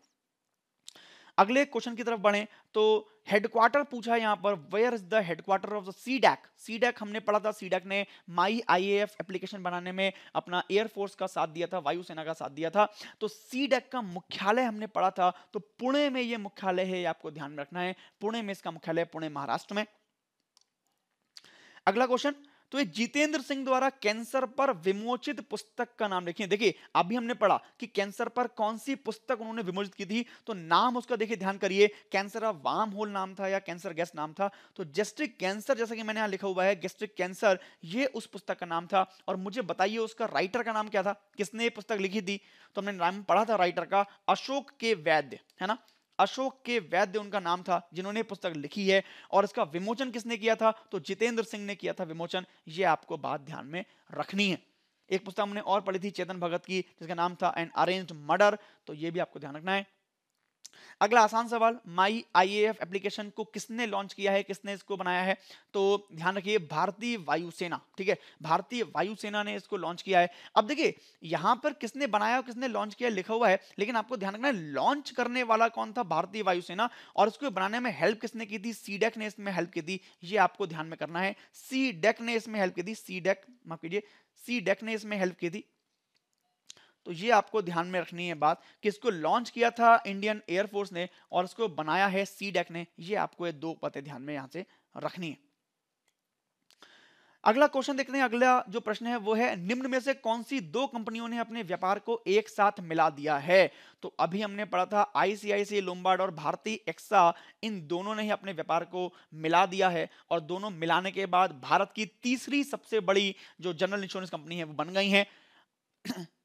अगले क्वेश्चन की तरफ बढ़ें तो हेडक्वार्टर पूछा है यहाँ पर, where is the headquarter of the CDAC. CDAC हमने पढ़ा था, सीडैक ने माई IAF एप्लीकेशन बनाने में अपना एयरफोर्स का साथ दिया था, वायुसेना का साथ दिया था, तो सीडैक का मुख्यालय हमने पढ़ा था, तो पुणे में ये मुख्यालय है, ये आपको ध्यान में रखना है, पुणे में इसका मुख्यालय, पुणे महाराष्ट्र में। अगला क्वेश्चन, तो ये जितेंद्र सिंह द्वारा कैंसर पर विमोचित पुस्तक का नाम लिखिए। देखिए अभी हमने पढ़ा कि कैंसर पर कौन सी पुस्तक उन्होंने विमोचित की थी, तो नाम उसका देखिए ध्यान करिए, कैंसर ऑफ वार्म होल नाम था या कैंसर गैस नाम था। तो गैस्ट्रिक कैंसर, जैसा कि मैंने यहाँ लिखा हुआ है गैस्ट्रिक कैंसर, ये उस पुस्तक का नाम था। और मुझे बताइए उसका राइटर का नाम क्या था, किसने ये पुस्तक लिखी थी, तो हमने नाम पढ़ा था राइटर का, अशोक के वैद्य, है ना, अशोक के वैद्य उनका नाम था जिन्होंने पुस्तक लिखी है। और इसका विमोचन किसने किया था, तो जितेंद्र सिंह ने किया था विमोचन, ये आपको बात ध्यान में रखनी है। एक पुस्तक हमने और पढ़ी थी चेतन भगत की जिसका नाम था एन अरेंज्ड मर्डर, तो ये भी आपको ध्यान रखना है। अगला आसान सवाल, माई IAF एप्लीकेशन को किसने लॉन्च किया है, किसने इसको बनाया है, तो ध्यान रखिए भारतीय वायुसेना, ठीक है, भारतीय वायुसेना ने इसको लॉन्च किया है। अब देखिए यहां पर किसने बनाया, किसने लॉन्च किया लिखा हुआ है, लेकिन आपको ध्यान रखना है लॉन्च करने वाला कौन था, भारतीय वायुसेना, और इसको बनाने में हेल्प किसने की थी, सीडैक ने इसमें हेल्प की थी, ये आपको ध्यान में करना है, सीडैक ने इसमें हेल्प की थी, सीडैक, माफ कीजिए, सीडैक ने इसमें हेल्प की थी, तो ये आपको ध्यान में रखनी है बात कि इसको लॉन्च किया था इंडियन एयरफोर्स ने और इसको बनाया है सीडैक ने, ये आपको ये 2 पते ध्यान में यहां से रखनी है। अगला क्वेश्चन देखते हैं। अगला जो प्रश्न है वो है, निम्न में से कौन सी दो कंपनियों ने अपने व्यापार को एक साथ मिला दिया है? तो अभी हमने पढ़ा था आईसीआईसीआई लोम्बार्ड और भारती एक्सा, इन दोनों ने ही अपने व्यापार को मिला दिया है और दोनों मिलाने के बाद भारत की तीसरी सबसे बड़ी जो जनरल इंश्योरेंस कंपनी है वो बन गई है।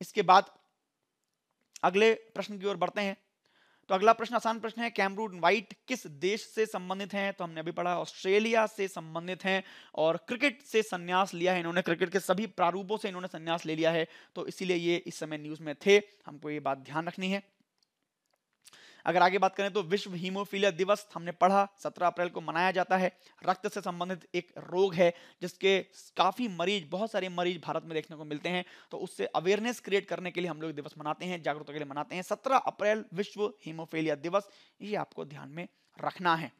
इसके बाद अगले प्रश्न की ओर बढ़ते हैं। तो अगला प्रश्न आसान प्रश्न है, कैमरून वाइट किस देश से संबंधित हैं? तो हमने अभी पढ़ा ऑस्ट्रेलिया से संबंधित हैं और क्रिकेट से संन्यास लिया है इन्होंने, क्रिकेट के सभी प्रारूपों से इन्होंने संन्यास ले लिया है, तो इसीलिए ये इस समय न्यूज में थे, हमको ये बात ध्यान रखनी है। अगर आगे बात करें तो विश्व हीमोफीलिया दिवस हमने पढ़ा 17 अप्रैल को मनाया जाता है। रक्त से संबंधित एक रोग है जिसके काफ़ी मरीज, बहुत सारे मरीज भारत में देखने को मिलते हैं, तो उससे अवेयरनेस क्रिएट करने के लिए हम लोग दिवस मनाते हैं, जागरूकता के लिए मनाते हैं। 17 अप्रैल विश्व हीमोफीलिया दिवस, ये आपको ध्यान में रखना है।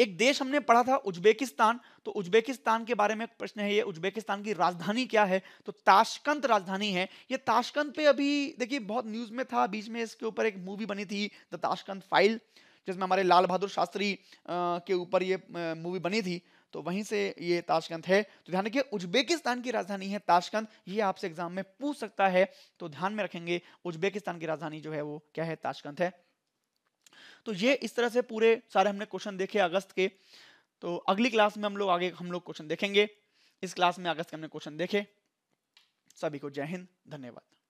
एक देश हमने पढ़ा था उज्बेकिस्तान, तो उज्बेकिस्तान के बारे में प्रश्न है ये, उज्बेकिस्तान की राजधानी क्या है? तो ताशकंद राजधानी है। ये ताशकंद पे अभी देखिए बहुत न्यूज़ में था, बीच में इसके ऊपर एक मूवी बनी थी द ताशकंद फाइल, जिसमें हमारे लाल बहादुर शास्त्री के ऊपर ये मूवी बनी थी, तो वहीं से ये ताशकंद है। तो ध्यान रखिए उज्बेकिस्तान की राजधानी है ताशकंद, ये आपसे एग्जाम में पूछ सकता है, तो ध्यान में रखेंगे उज्बेकिस्तान की राजधानी जो है वो क्या है, ताशकंद है। तो ये इस तरह से पूरे सारे हमने क्वेश्चन देखे अगस्त के। तो अगली क्लास में हम लोग आगे क्वेश्चन देखेंगे। इस क्लास में अगस्त के हमने क्वेश्चन देखे। सभी को जय हिंद, धन्यवाद।